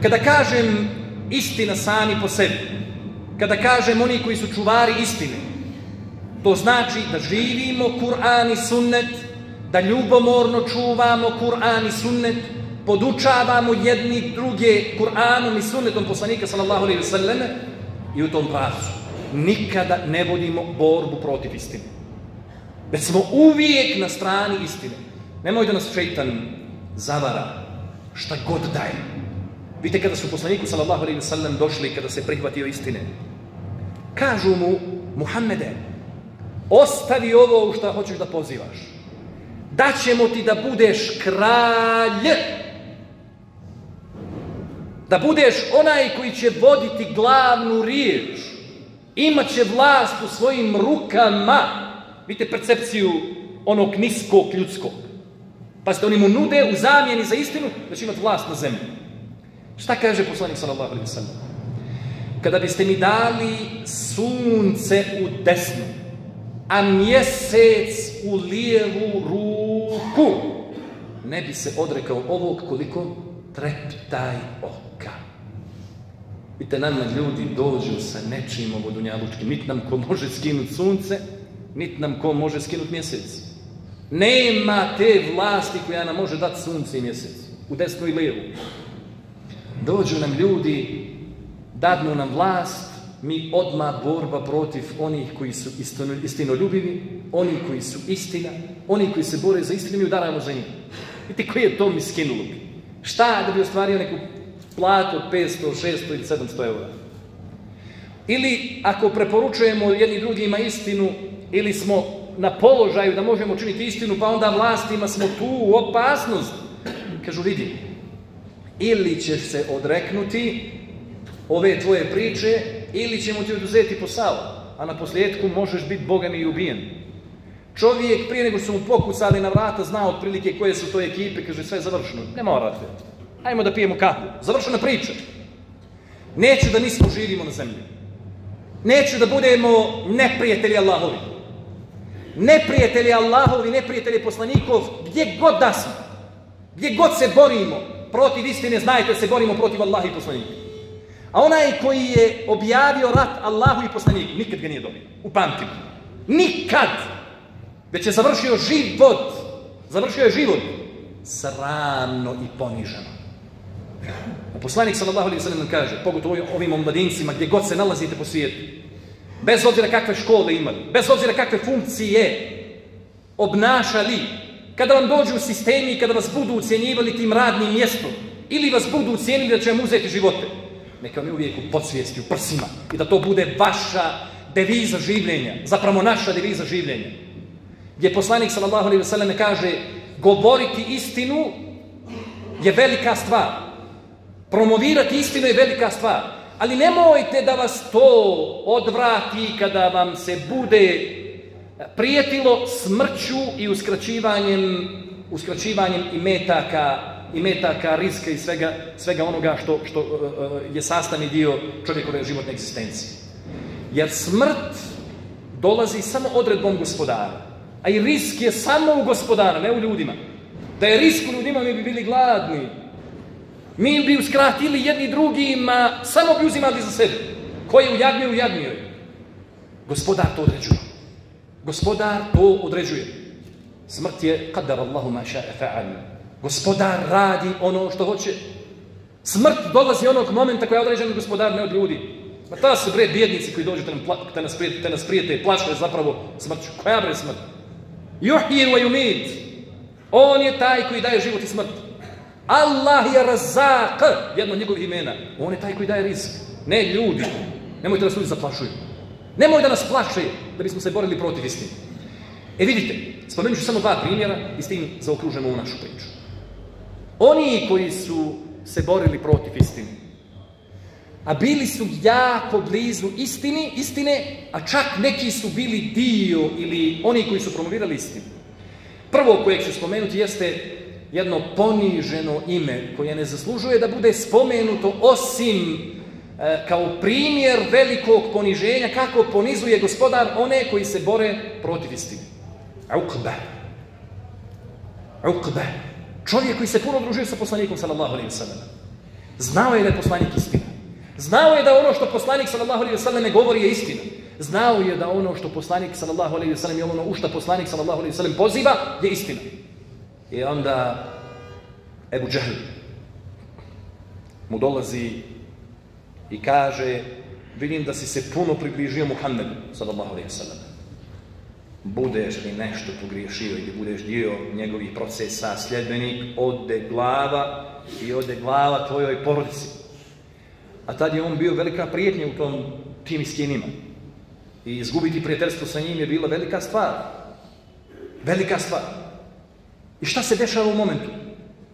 Kada kažem istina sami po sebi, kada kažem oni koji su čuvari istine, to znači da živimo Kur'an i sunnet, da ljubomorno čuvamo Kur'an i sunnet, podučavamo jedni druge Kur'anom i sunnetom poslanika sallallahu alejhi ve selleme, i u tom pravcu nikada ne vodimo borbu protiv istine. Već smo uvijek na strani istine. Nemoj da nas šejtan zavara šta god daje. Vidite kada su poslaniku sallallahu alejhi ve sellem došli kada se prihvatio istine. Kažu mu, Muhammede, ostavi ovo u šta hoćeš da pozivaš. Daćemo ti da budeš kralj. Da budeš onaj koji će voditi glavnu riječ, imaće vlast u svojim rukama. Vidite percepciju onog niskog ljudskog. Pazite, oni mu nude u zamjeni za istinu da će imati vlast na zemlji. Šta kaže poslanik sallallahu alejhi ve sellem? Kada biste mi dali sunce u desnu, a mjesec u lijevu ruku, ne bi se odrekao ovog koliko treptaj oka. Vidite, nam ljudi dođu sa nečim ovo dunjalučkim. Niti nam ko može skinuti sunce, niti nam ko može skinuti mjesec. Nema te vlasti koja nam može dati sunce i mjesec. U desnu i lijevu. Dođu nam ljudi, dadnu nam vlast, mi odmah borba protiv onih koji su istinoljubivi, oni koji su istina, oni koji se bore za istinu, mi udaramo za njih. Vidite, koji je to mi skinulo? Šta da bi ostvario neku platu od 500, 600 ili 700 eura? Ili ako preporučujemo jedni drugima istinu, ili smo na položaju da možemo činiti istinu, pa onda vlastima smo tu u opasnost. Kažu, vidi, ili ćeš se odreknuti ove tvoje priče, ili ćemo ti oduzeti posao, a na posljedku možeš biti bogami i ubijen. Čovjek prije nego su mu pokucali na vrata zna otprilike koje su to ekipe, kaže sve je završeno, ne morate, ajmo da pijemo kafu, završena priča. Neću da nismo živimo na zemlji. Neću da budemo neprijatelji Allahovi. Neprijatelji Allahovi, neprijatelji poslanikov, gdje god da smo, gdje god se borimo protiv istine, znajte da se borimo protiv Allaha i poslanika. A onaj koji je objavio rat Allahu i poslaniku, nikad ga nije dobio. Upamtimo. Nikad! Već je završio život. Završio je život sramno i poniženo. A poslanik sallallahu alejhi ve sellem kaže, pogotovo ovim omladincima, gdje god se nalazite po svijetu, bez obzira kakve škole imali, bez obzira kakve funkcije obnašali, kada vam dođu sistemi i kada vas budu ucijenjivali tim radnim mjestom, ili vas budu ucijenili da će vam uzeti živote, neka vam je uvijek u podsvijesti, u prsima, i da to bude vaša deviza življenja, zapravo naša deviza življenja. Gdje poslanik sallallahu alejhi ve sellem kaže, govoriti istinu je velika stvar, promovirati istinu je velika stvar, ali nemojte da vas to odvrati kada vam se bude prijetilo smrću i uskraćivanjem imetaka, rizika i svega onoga što je sastavni dio čovjekove životne egzistencije. Jer smrt dolazi samo odredbom gospodara, a i rizik je samo u gospodara, ne u ljudima. Da je rizik u ljudima, mi bi bili gladni, mi bi uskratili jedni drugima, samo bi uzimali za sebe. Ko je u jagmi, u jagmi je. Gospodar to određuje. Gospodar to određuje. Smrt je qadar Allahu ma sha'a fa'al. Gospodar radi ono što hoće. Smrt dolazi onog momenta koja je određen gospodar, ne od ljudi. Ma ta su bre bjednici koji dođu te nas prijete i plašaju zapravo smrću. Koja bre smrt? Juhji wa yumid. On je taj koji daje život i smrt. Allah je razak, jedno od njegovih imena. On je taj koji daje rizik. Ne ljudi. Nemojte nas ljudi zaplašuju. Nemoj da nas plašuje da bismo se borili protiv istine. E vidite, spomenut ću samo dva primjera i s tim zaokružemo u našu priču. Oni koji su se borili protiv istine, a bili su jako blizu istine, a čak neki su bili dio ili oni koji su promovirali istinu. Prvo kojeg ću spomenuti jeste jedno poniženo ime koje ne zaslužuje da bude spomenuto osim kao primjer velikog poniženja kako ponizuje gospodar one koji se bore protiv istine. Uqba. Čovjek koji se puno družio sa poslanikom sallallahu alejhi ve sellem. Znao je da je poslanik istina. Znao je da ono što poslanik sallallahu alejhi ve sellem ne govori je istina. Znao je da ono što poslanik sallallahu alejhi ve sellem i ono u šta poslanik sallallahu alejhi ve sellem poziva je istina. I onda Ebu Džehl mu dolazi i kaže, vidim da si se puno približio Muhammedu sallallahu alejhi ve sellem. Budeš li nešto pogriješio ili budeš dio njegovih procesa, sljedbenik, ode glava tvojoj porodici. A tad je on bio velika prijetnja u tim istinima. I izgubiti prijateljstvo sa njim je bila velika stvar. Velika stvar. I šta se dešava u momentu?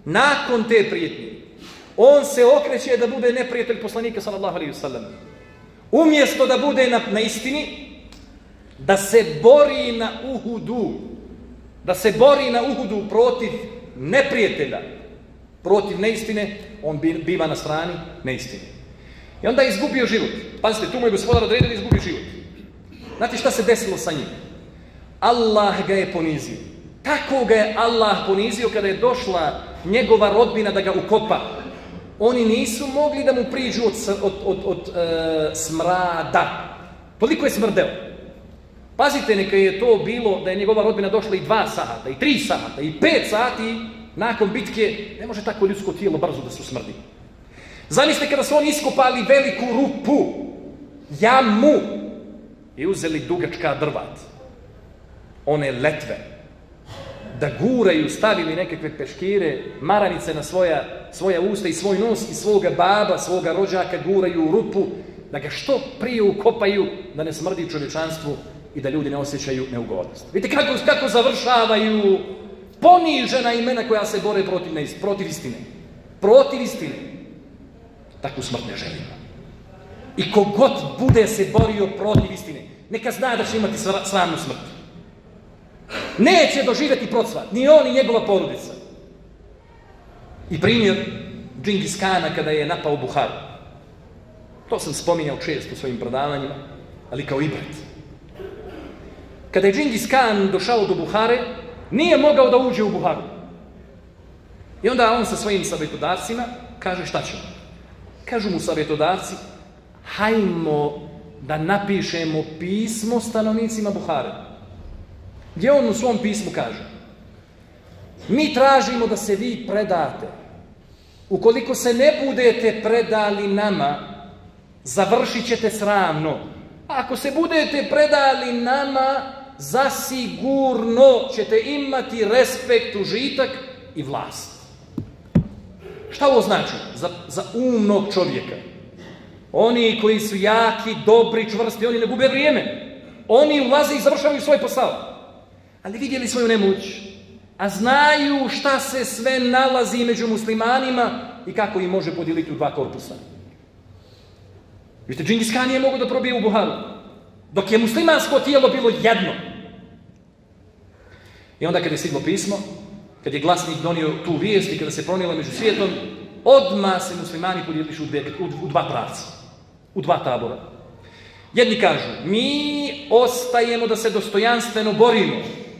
Nakon te prijetnje, on se okreće da bude neprijatelj poslanika sallallahu alejhi ve sellem. Umjesto da bude na istini, da se bori na Uhudu, protiv neprijatelja, protiv neistine, on biva na strani neistine. I onda je izgubio život. Pazite, tu mu je gospodar odredio da izgubi život. Znate šta se desilo sa njim? Allah ga je ponizio. Tako ga je Allah ponizio kada je došla njegova rodbina da ga ukopa. Oni nisu mogli da mu priđu od smrada. Toliko je smrdeo. Pazite, neka je to bilo da je njegova rodbina došla i 2 sata, i 3 sata, i 5 sati nakon bitke, ne može tako ljudsko tijelo brzo da se usmrdi. Zamislite kada su oni iskopali veliku rupu, jamu, i uzeli dugačka drvat, one letve, da guraju, stavili nekakve peškire, maranice na svoja usta i svoj nos i svoga baba, svoga rođaka guraju u rupu, da ga što prije ukopaju, da ne smrdi čovječanstvu i da ljudi ne osjećaju neugodnost. Vidite kako završavaju ponižena imena koja se bore protiv istine. Protiv istine. Takvu smrt ne želimo. I kogod bude se borio protiv istine, neka zna da će imati sramnu smrt. Neće doživjeti procvat, ni on ni njegova porodica. I primjer Džingis Kana kada je napao Buharu. To sam spominjao često u svojim predavanjima, ali kao ibrat. Kada je Džingis Kan došao do Buhare, nije mogao da uđe u Buharu. I onda on sa svojim savjetodavcima kaže šta ćemo. Kažu mu savjetodavci, hajmo da napišemo pismo stanovnicima Buhare. Gdje on u svom pismu kaže, mi tražimo da se vi predate. Ukoliko se ne budete predali nama, završit ćete sramno. A ako se budete predali nama, zasigurno ćete imati respekt, užitak i vlast. Šta ovo znači za umnog čovjeka? Oni koji su jaki, dobri, čvrsti, oni ne gube vrijeme. Oni ulaze i završavaju svoj posao. Ali vidjeli svoju nemoć, a znaju šta se sve nalazi među muslimanima i kako ih može podijeliti u dva korpusa. Vidite, Džingis Kan nije mogao da probije u Buharu, dok je muslimansko tijelo bilo jedno. I onda kad je stiglo pismo, kad je glasnik donio tu vijest i kada se pronijela među svijetom, odmah se muslimani podijelišu u dva pravca, u dva tabora. Jedni kažu, mi ostajemo da se dostojanstveno borimo.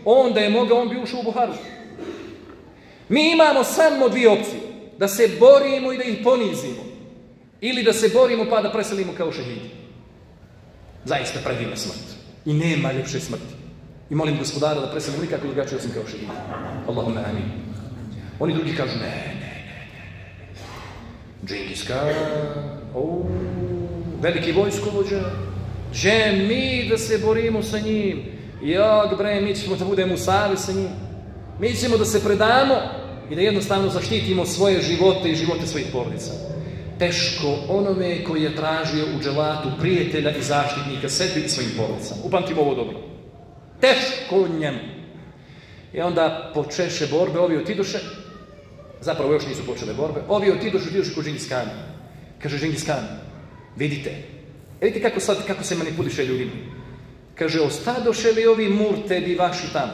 Onda je mogao, on bi ušao u Buharu. Mi imamo samo dvije opcije, da se borimo i da ih ponizimo, ili da se borimo pa da preselimo kao šehidi. Zaista predivna smrt. I nema ljepše smrti. I molim gospodara da preselimo nikako drugačije osim kao šehidi. Allahumma amin. Oni drugi kažu, ne. Džingis Kan, veliki vojskovođa, žem mi da se borimo sa njim. Jok bre, mi ćemo da budemo u savi sa njim. Mi ćemo da se predamo i da jednostavno zaštitimo svoje živote i živote svojih porodica. Teško onome koji je tražio u dželatu prijatelja i zaštitnika sebi i svojim porodicama. Upamtimo ovo dobro. Teško njemu. I onda počeše borbe, ovi otidoše, zapravo još nisu počele borbe, ovi otidoše kod Džingis Kana. Kaže Džingis Kan, vidite kako sad, kako se manipuliše ljudima. Kaže, ostadoše li ovi murtedi vaši tamo?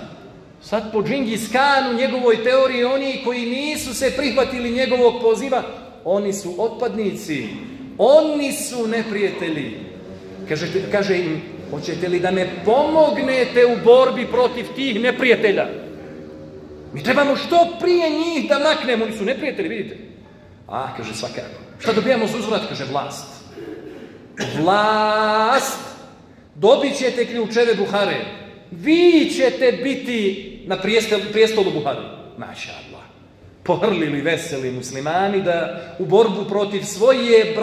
Sad po Džingis Kanu, njegovoj teoriji, oni koji nisu se prihvatili njegovog poziva, oni su otpadnici, oni su neprijatelji. Kaže im, hoćete li da me pomognete u borbi protiv tih neprijatelja? Mi trebamo što prije njih da maknemo, oni su neprijatelji, vidite. A, kaže, svakako. Šta dobijamo za uzvrat? Kaže, vlast. Vlast! Dobit ćete ključeve Buhare. Vi ćete biti na prijestolu Buhare. Maša Allah. Pohrlili veseli muslimani da u borbu protiv svoje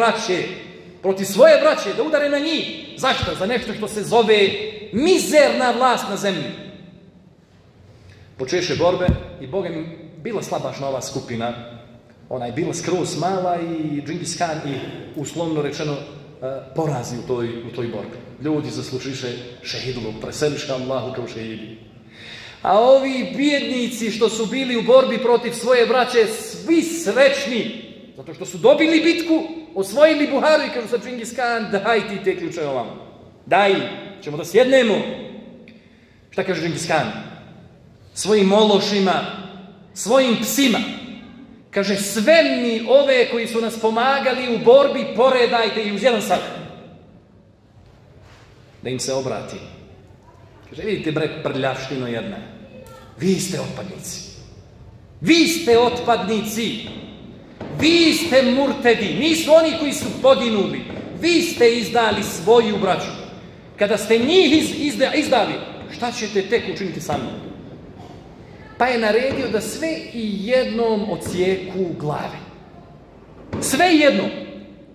braće, da udare na njih. Zašto? Za nešto što se zove mizerna vlast na zemlji. Počeše borbe i Boga mi bila slabašna ova skupina. Ona je bila skroz mala i Džingis Kan i uslovno rečeno porazni u toj borbi. Ljudi zaslučiše šehidulog, preseliška Allahu kao šehidi. A ovi bijednici što su bili u borbi protiv svoje braće, svi srećni, zato što su dobili bitku, osvojili Buharu i kažu sa Džingis Kan, daj ti te ključe ovamo. Daj, ćemo da sjednemo. Šta kaže Džingis Kan? Svojim ološima, svojim psima, kaže, sve mi ove koji su nas pomagali u borbi, poredajte i uz jedan sak. Da im se obrati. Kaže, vidite bre, prljavštino jedna. Vi ste otpadnici. Vi ste otpadnici. Vi ste murtedi. Nisu oni koji su poginuli. Vi ste izdali svoju braću. Kada ste njih izdali, šta ćete tek učiniti sa mnom? Pa je naredio da sve i jednom odsijeku glave. Sve i jednom.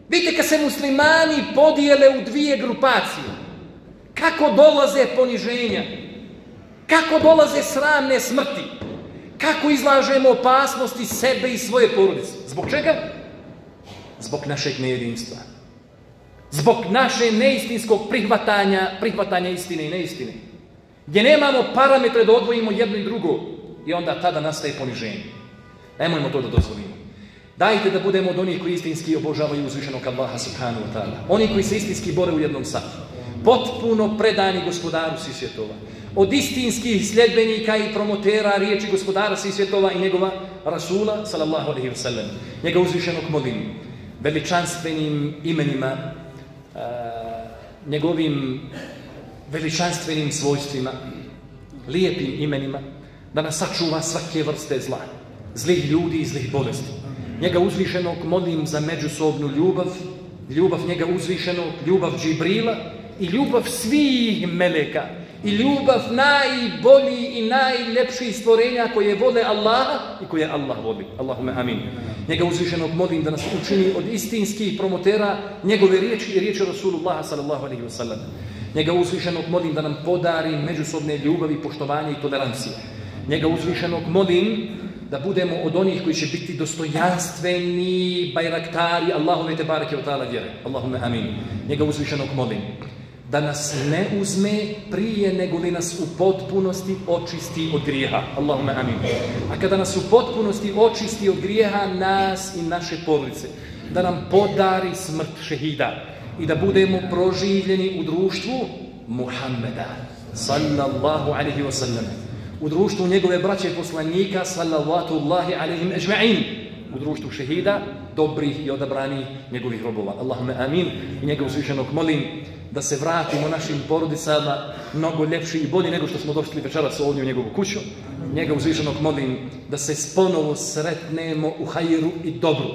Vidite kad se muslimani podijele u dvije grupacije. Kako dolaze poniženja. Kako dolaze sramne smrti. Kako izlažemo opasnosti sebe i svoje porodice. Zbog čega? Zbog našeg nejedinstva. zbog naše neistinskog prihvatanja istine i neistine, gdje nemamo parametre da odvojimo jedno i drugo, i onda tada nastaje poniženje. Nemojmo to da dozvolimo. Dajte da budemo od onih koji istinski obožavaju uzvišenog Allaha subhanahu wa ta'ala. Oni koji se istinski bore u jednom satu. Potpuno predani gospodaru svih svjetova. Od istinskih sljedbenika i promotera riječi gospodara svih svjetova i njegova Rasula sallallahu alaihi wa sallam. Njega uzvišenog molim veličanstvenim imenima, njegovim veličanstvenim svojstvima, lijepim imenima, da nas sačuva svake vrste zla, zlih ljudi i zlih bolesti. Njega uzvišenog molim za međusobnu ljubav, ljubav njega uzvišenog, ljubav Džibrila i ljubav svih meleka i ljubav najbolji i najlepših stvorenja koje vole Allaha i koje Allah voli. Allahume amin. Njega uzvišenog molim da nas učini od istinskih promotera njegove riječi i riječi Rasulullaha sallallahu alaihi wa sallam. Njega uzvišenog molim da nam podari međusobne ljubavi, poštovanje i tolerancije. Njega uzvišenog molim da budemo od onih koji će biti dostojanstveni bajraktari Allahove tebareke ve taala vjere. Allahume amin. Njega uzvišenog molim da nas ne uzme prije nego li nas u potpunosti očisti od grijeha. Allahume amin. A kada nas u potpunosti očisti od grijeha, nas i naše porodice, da nam podari smrt šehida i da budemo proživljeni u društvu Muhammeda sallallahu alaihi wa sallam, u društvu njegove braće poslanika sallallahu alaihim ajma'in, u društvu šehida, dobrih i odabranih njegovih robova. Allahume amin. I njega uzvišenog molim da se vratimo našim porodicama mnogo ljepši i bolji nego što smo došli večeras ovdje u njegovu kuću. Njega uzvišenog molim da se ponovo sretnemo u hajru i dobru.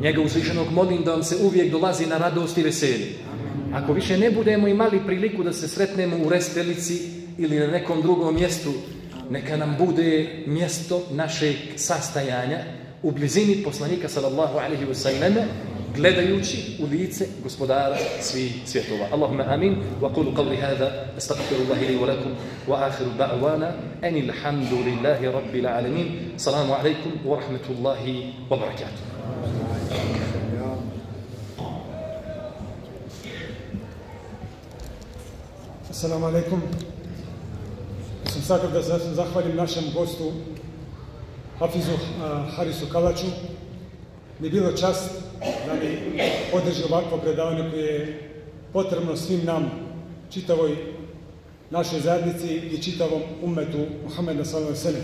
Njega uzvišenog molim da vam se uvijek dolazi na radost i veselje. Ako više ne budemo imali priliku da se sretnemo u Restelici ili na nekom drugom mjestu, neka nam bude mjesto našeg sastajanja u blizini poslanika sallallahu alaihi wa sallam, gledajući u lice gospodara svih svjetova. Allahumma amin. Wa qulu qawli hadha, astaghfirullahi li wa lakum, wa akhiru da'wana anil hamdulillahi rabbil alamin. Salamu alaikum wa rahmatullahi wa barakatuh. Assalamu alaikum. Sam sakav da zahvalim našem gostu Hafizu Harisu Kalaču. Mi je bilo čast da mi održi ovakvo predavanje koje je potrebno svim nam, čitavoj našoj zajednici i čitavom umetu Muhammeda sallallahu alejhi ve sellem.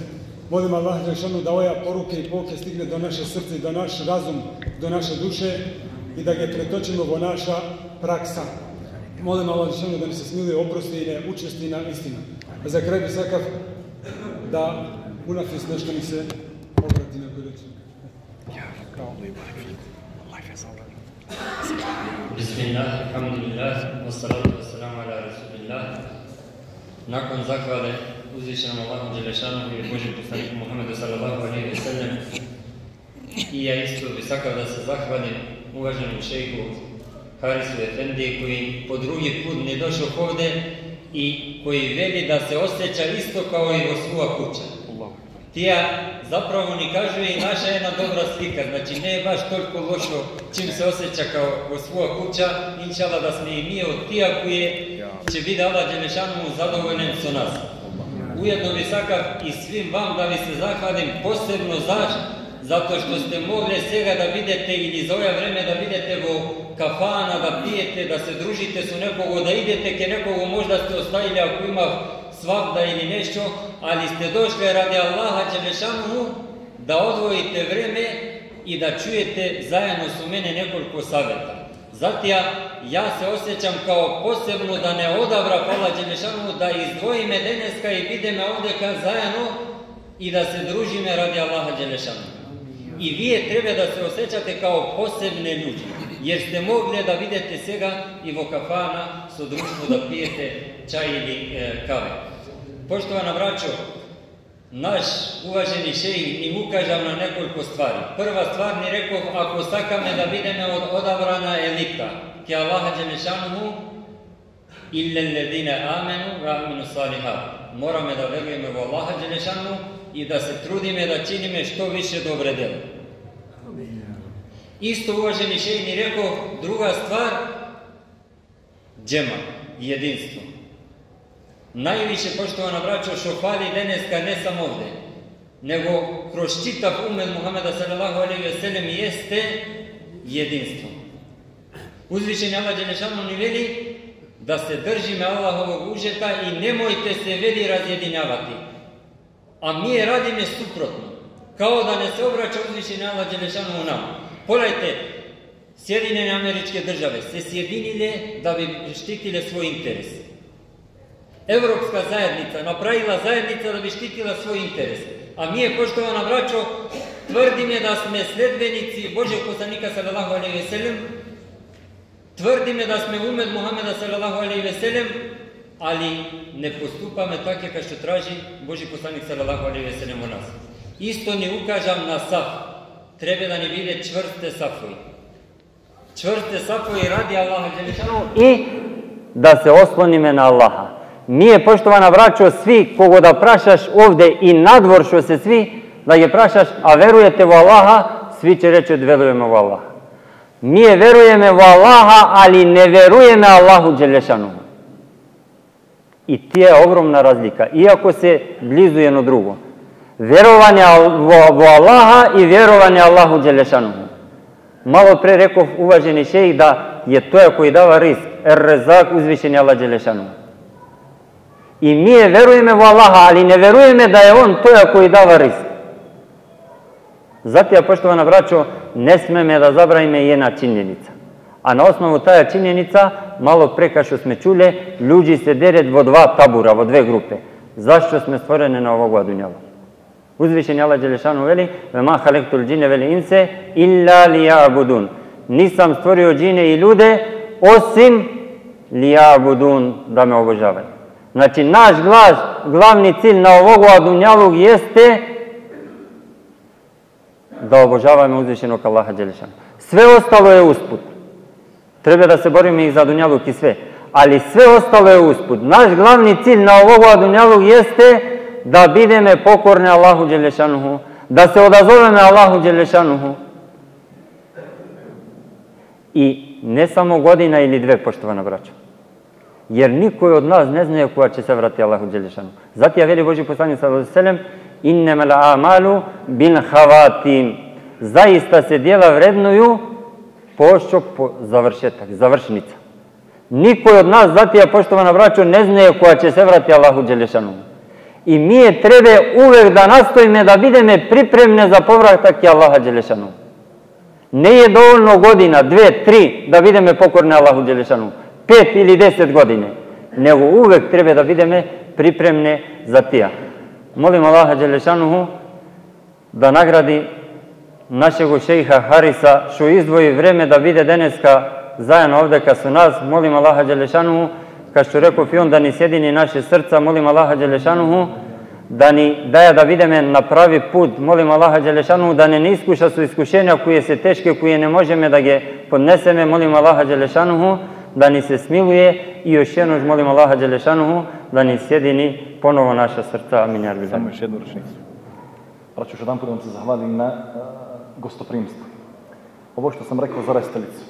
Molim Allah dželešanu da ove poruke i pouke stigne do naše srce, do naš razum, do naše duše i da ga pretočimo u naša praksa. Molim Allah dželešanu da mi se smiluje, oprosti i ne učvrsti na istinu. Za kraj bi sakav da unafis nešto mi se obrati na koji reči. Bismillah, alhamdulillah, wassalatu wassalamu ala rasulillah. Nakon zahvale uzvišenom Allahu dželešanu i Božem poslaniku Muhammedu sallallahu alejhi ve sellem, i ja isto bi sakav da se zahvalim uvaženom šejhu Harisu Efendiji koji po drugi put ne došao ovde i koji veli da se osjeća isto kao i svoja kuća. Tija zapravo ni kaže i naša jedna dobra slika, znači ne je baš toliko lošo čim se osjeća kao svoja kuća, inšala da smo i mi od tija koje će biti Allah dželešanu zadovoljen sa nas. Ujedno bi sakav i svim vam da vi se zahvalim posebno zato što ste mogli svega da vidite ili za ove vreme da vidite vo kafana, da pijete, da se družite su nekogo, da idete ke nekogo, možda ste ostavili ako ima svakda ili nešto, ali ste došli radi Allaha dželešanu da odvojite vreme i da čujete zajedno su mene nekoliko savjeta. Zatim ja se osjećam kao posebno da ne odabra Allah dželešanu da izdvoji me deneska i vide me ovdje kad zajedno i da se družime radi Allaha dželešanu. I vi treba da se osjećate kao posebne ljudi, jer ste mogli da vidite svega i vo kafana sa društvom da pijete čaj ili kave. Poštovana braćo, naš uvaženi šejh mi ukažav na nekoliko stvari. Prva stvar mi rekao, ako sakame da vidimo od odabrana elita, ki Allaha dželešanu illel ladine amenu rahminu saliha. Moramo da verujemo u Allaha dželešanu i da se trudime da činime što više dobre delo. Isto uvaženi šejh mi rekao, druga stvar, джема и единство. Највише, поштована браќо, што фали денеска не само овде, него кроз читав умет Мухамеда салелаху алейхи ве селем јесте единство. Узвишен Аллах џелешану ни вели да се држиме Аллаховог ужета и немојте се, вели, разјединјавати. А ние радиме супротно, као да не се обраќа узвишен Аллах џелешану нам. Полајте, Сјединене Америчке државе се сјединиле да би штитиле свој интерес. Европска заедница направила заедница да би штитила свој интерес. А ние, поштована браќо, тврдиме да сме следбеници Божјег посланика салелаху алейхи ве селем, тврдиме да сме умет Мухамеда салелаху алейхи ве селем, али не поступаме така како што тражи Божји посланик салелаху алейхи ве селем од нас. Исто ни укажам на саф, треба да ни биде чврсте сафои. Чврсте сафои ради Аллаха и да се ослониме на Аллаха. Ние, поштована браќо, сви кого да прашаш овде и надвор што се сви, да ги прашаш, а веруете во Аллаха, сви ќе речат веруваме во Аллаха. Ние веруваме во Аллаха, али не веруваме Аллаху џелешану. И тие е огромна разлика, иако се близу едно друго. Верување во Аллаха и верување Аллаху џелешану. Мало пре реков уважени шејх да е тој кој дава риск, ер-резак, узвишен Аллах џелешану. И ние веруваме во Аллаха, али не веруваме да е Он тој кој дава риск. Затоа, поштована браќо, не смеме да забравиме и една чињеница. А на основу таа чињеница, мало прека што сме чуле, луѓи се делат во два табура, во две групи. Зашто сме створени на оваа дуњава? Узвишен Аллах џелешану вели: "Ве ма халектул џине вел инсе илла лијабудун". Нисам створио џине и луѓе осим лијабудун, да ме обожаваат. Значи, наш главни цилј на овогоа дуњалук јесте да обожаваме узвишеног Аллаха џелешану. Све остало е успут. Треба да се бориме и за дуњалук и све. Али све остало е успут. Наш главни цилј на овогоа дуњалук јесте да бидеме покорни Аллаху џелешану, да се одазовеме Аллаху џелешану. И не само година или две, поштована браќо. Јер никој од нас не знае кога ќе се врати Аллаху џелешану. Затоа вели Божји посланик саллаллаху алейхи ве селем: "Иннемал аъмалу бил хаватим". Заиста се дела вреднују по завршеток, завршница. Никој од нас, затоа, поштована браќо, не знае кога ќе се врати Аллаху џелешану. И ние треба увек да настоиме да бидеме припремни за повратот кај Аллаха џелешану. Не е доволно година, две, три да бидеме покорни Аллаху џелешану. 5 или 10 години, него увек треба да бидеме припремни за тие. Молим Аллаха џелешану да награди нашего шејха Хариса што издвои време да биде денеска заедно овде кај со нас. Молим Аллаха џелешану, кај што реков и он, да ни сједини наше срца. Молим Аллаха џелешану да ни даја да бидеме на прави пут. Молим Аллаха џелешану да не ни искуша со искушенија кои се тешки, кои не можеме да ги поднесеме. Молим Аллаха џелешану да ни се смилује и још еднош молим Аллаха џелешану да ни сједини поново наша срца. Амин. Само еш една реченица. Брачо, што еднапут да се захвалим на гостопримство. Ово што сам рекол за ресталицу.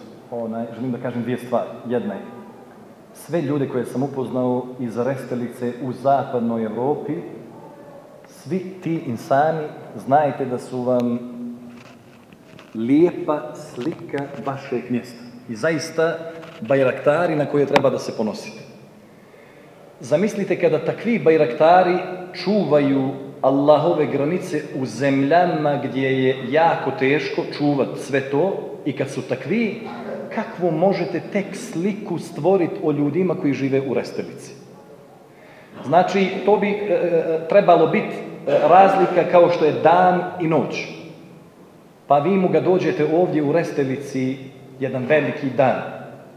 Желим да кажем две ствари. Една е, све луѓе кои сам упознал из ресталице у Западној Европи, сви ти инсани, знаете да су вам лепа слика вашег места. И заиста bajraktari na koje treba da se ponosite. Zamislite kada takvi bajraktari čuvaju Allahove granice u zemljama gdje je jako teško čuvati sve to, i kad su takvi, kakvu možete tek sliku stvoriti o ljudima koji žive u restelici. Znači, to bi trebalo biti razlika kao što je dan i noć. Pa vi mu ga dođete ovdje u restelici jedan veliki dan,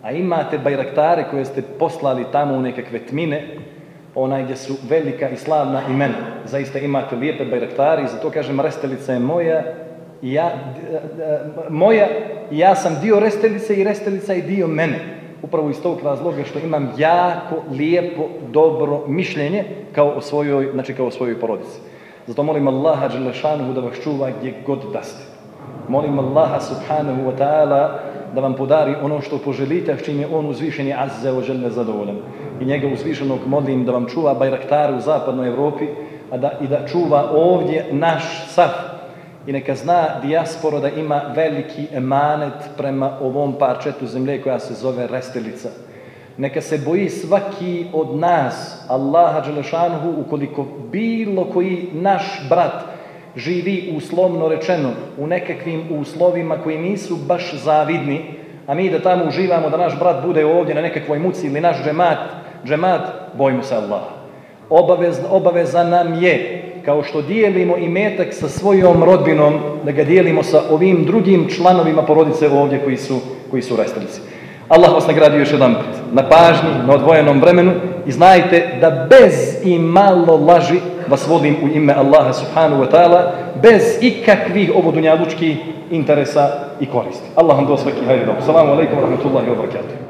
a imate bajraktare koje ste poslali tamo u nekakve tmine, gdje su velika i slavna imena. Zaista imate lijepe bajraktare i zato kažem, restelica je moja i ja sam dio restelice i restelica je dio mene. Upravo iz tog razloga što imam jako lijepo, dobro mišljenje kao o svojoj porodici. Zato molim Allaha џelešanu da vas čuva gdje god da ste. Molim Allaha subhanahu wa ta'ala da vam podari ono što poželite, s čim je on uzvišen je azze ođel nezadovoljan. I njega uzvišenog molim da vam čuva bajraktare u zapadnoj Evropi i da čuva ovdje naš saf. I neka zna dijaspora da ima veliki emanet prema ovom parčetu zemlje koja se zove Restelica. Neka se boji svaki od nas, Allaha Đelešanuhu, ukoliko bilo koji naš brat živi uslovno rečeno u nekakvim uslovima koji nisu baš zavidni, a mi da tamo uživamo da naš brat bude ovdje na nekakvoj muci ili naš džemat, bojimo se Allaha. Obaveza nam je, kao što dijelimo imetak sa svojom rodbinom, da ga dijelimo sa ovim drugim članovima porodice ovdje koji su Restelici. Allah vas nagradio još jedan put na pažnji, na odvojenom vremenu i znajte da bez imalo laži vas vodim u ime Allaha subhanahu wa ta'ala, bez ikakvih ovodunjalučkih interesa i koristi. Allah vam do svaki hajde dobro. Salamu alaikum wa rahmatullahi wa barakatuh.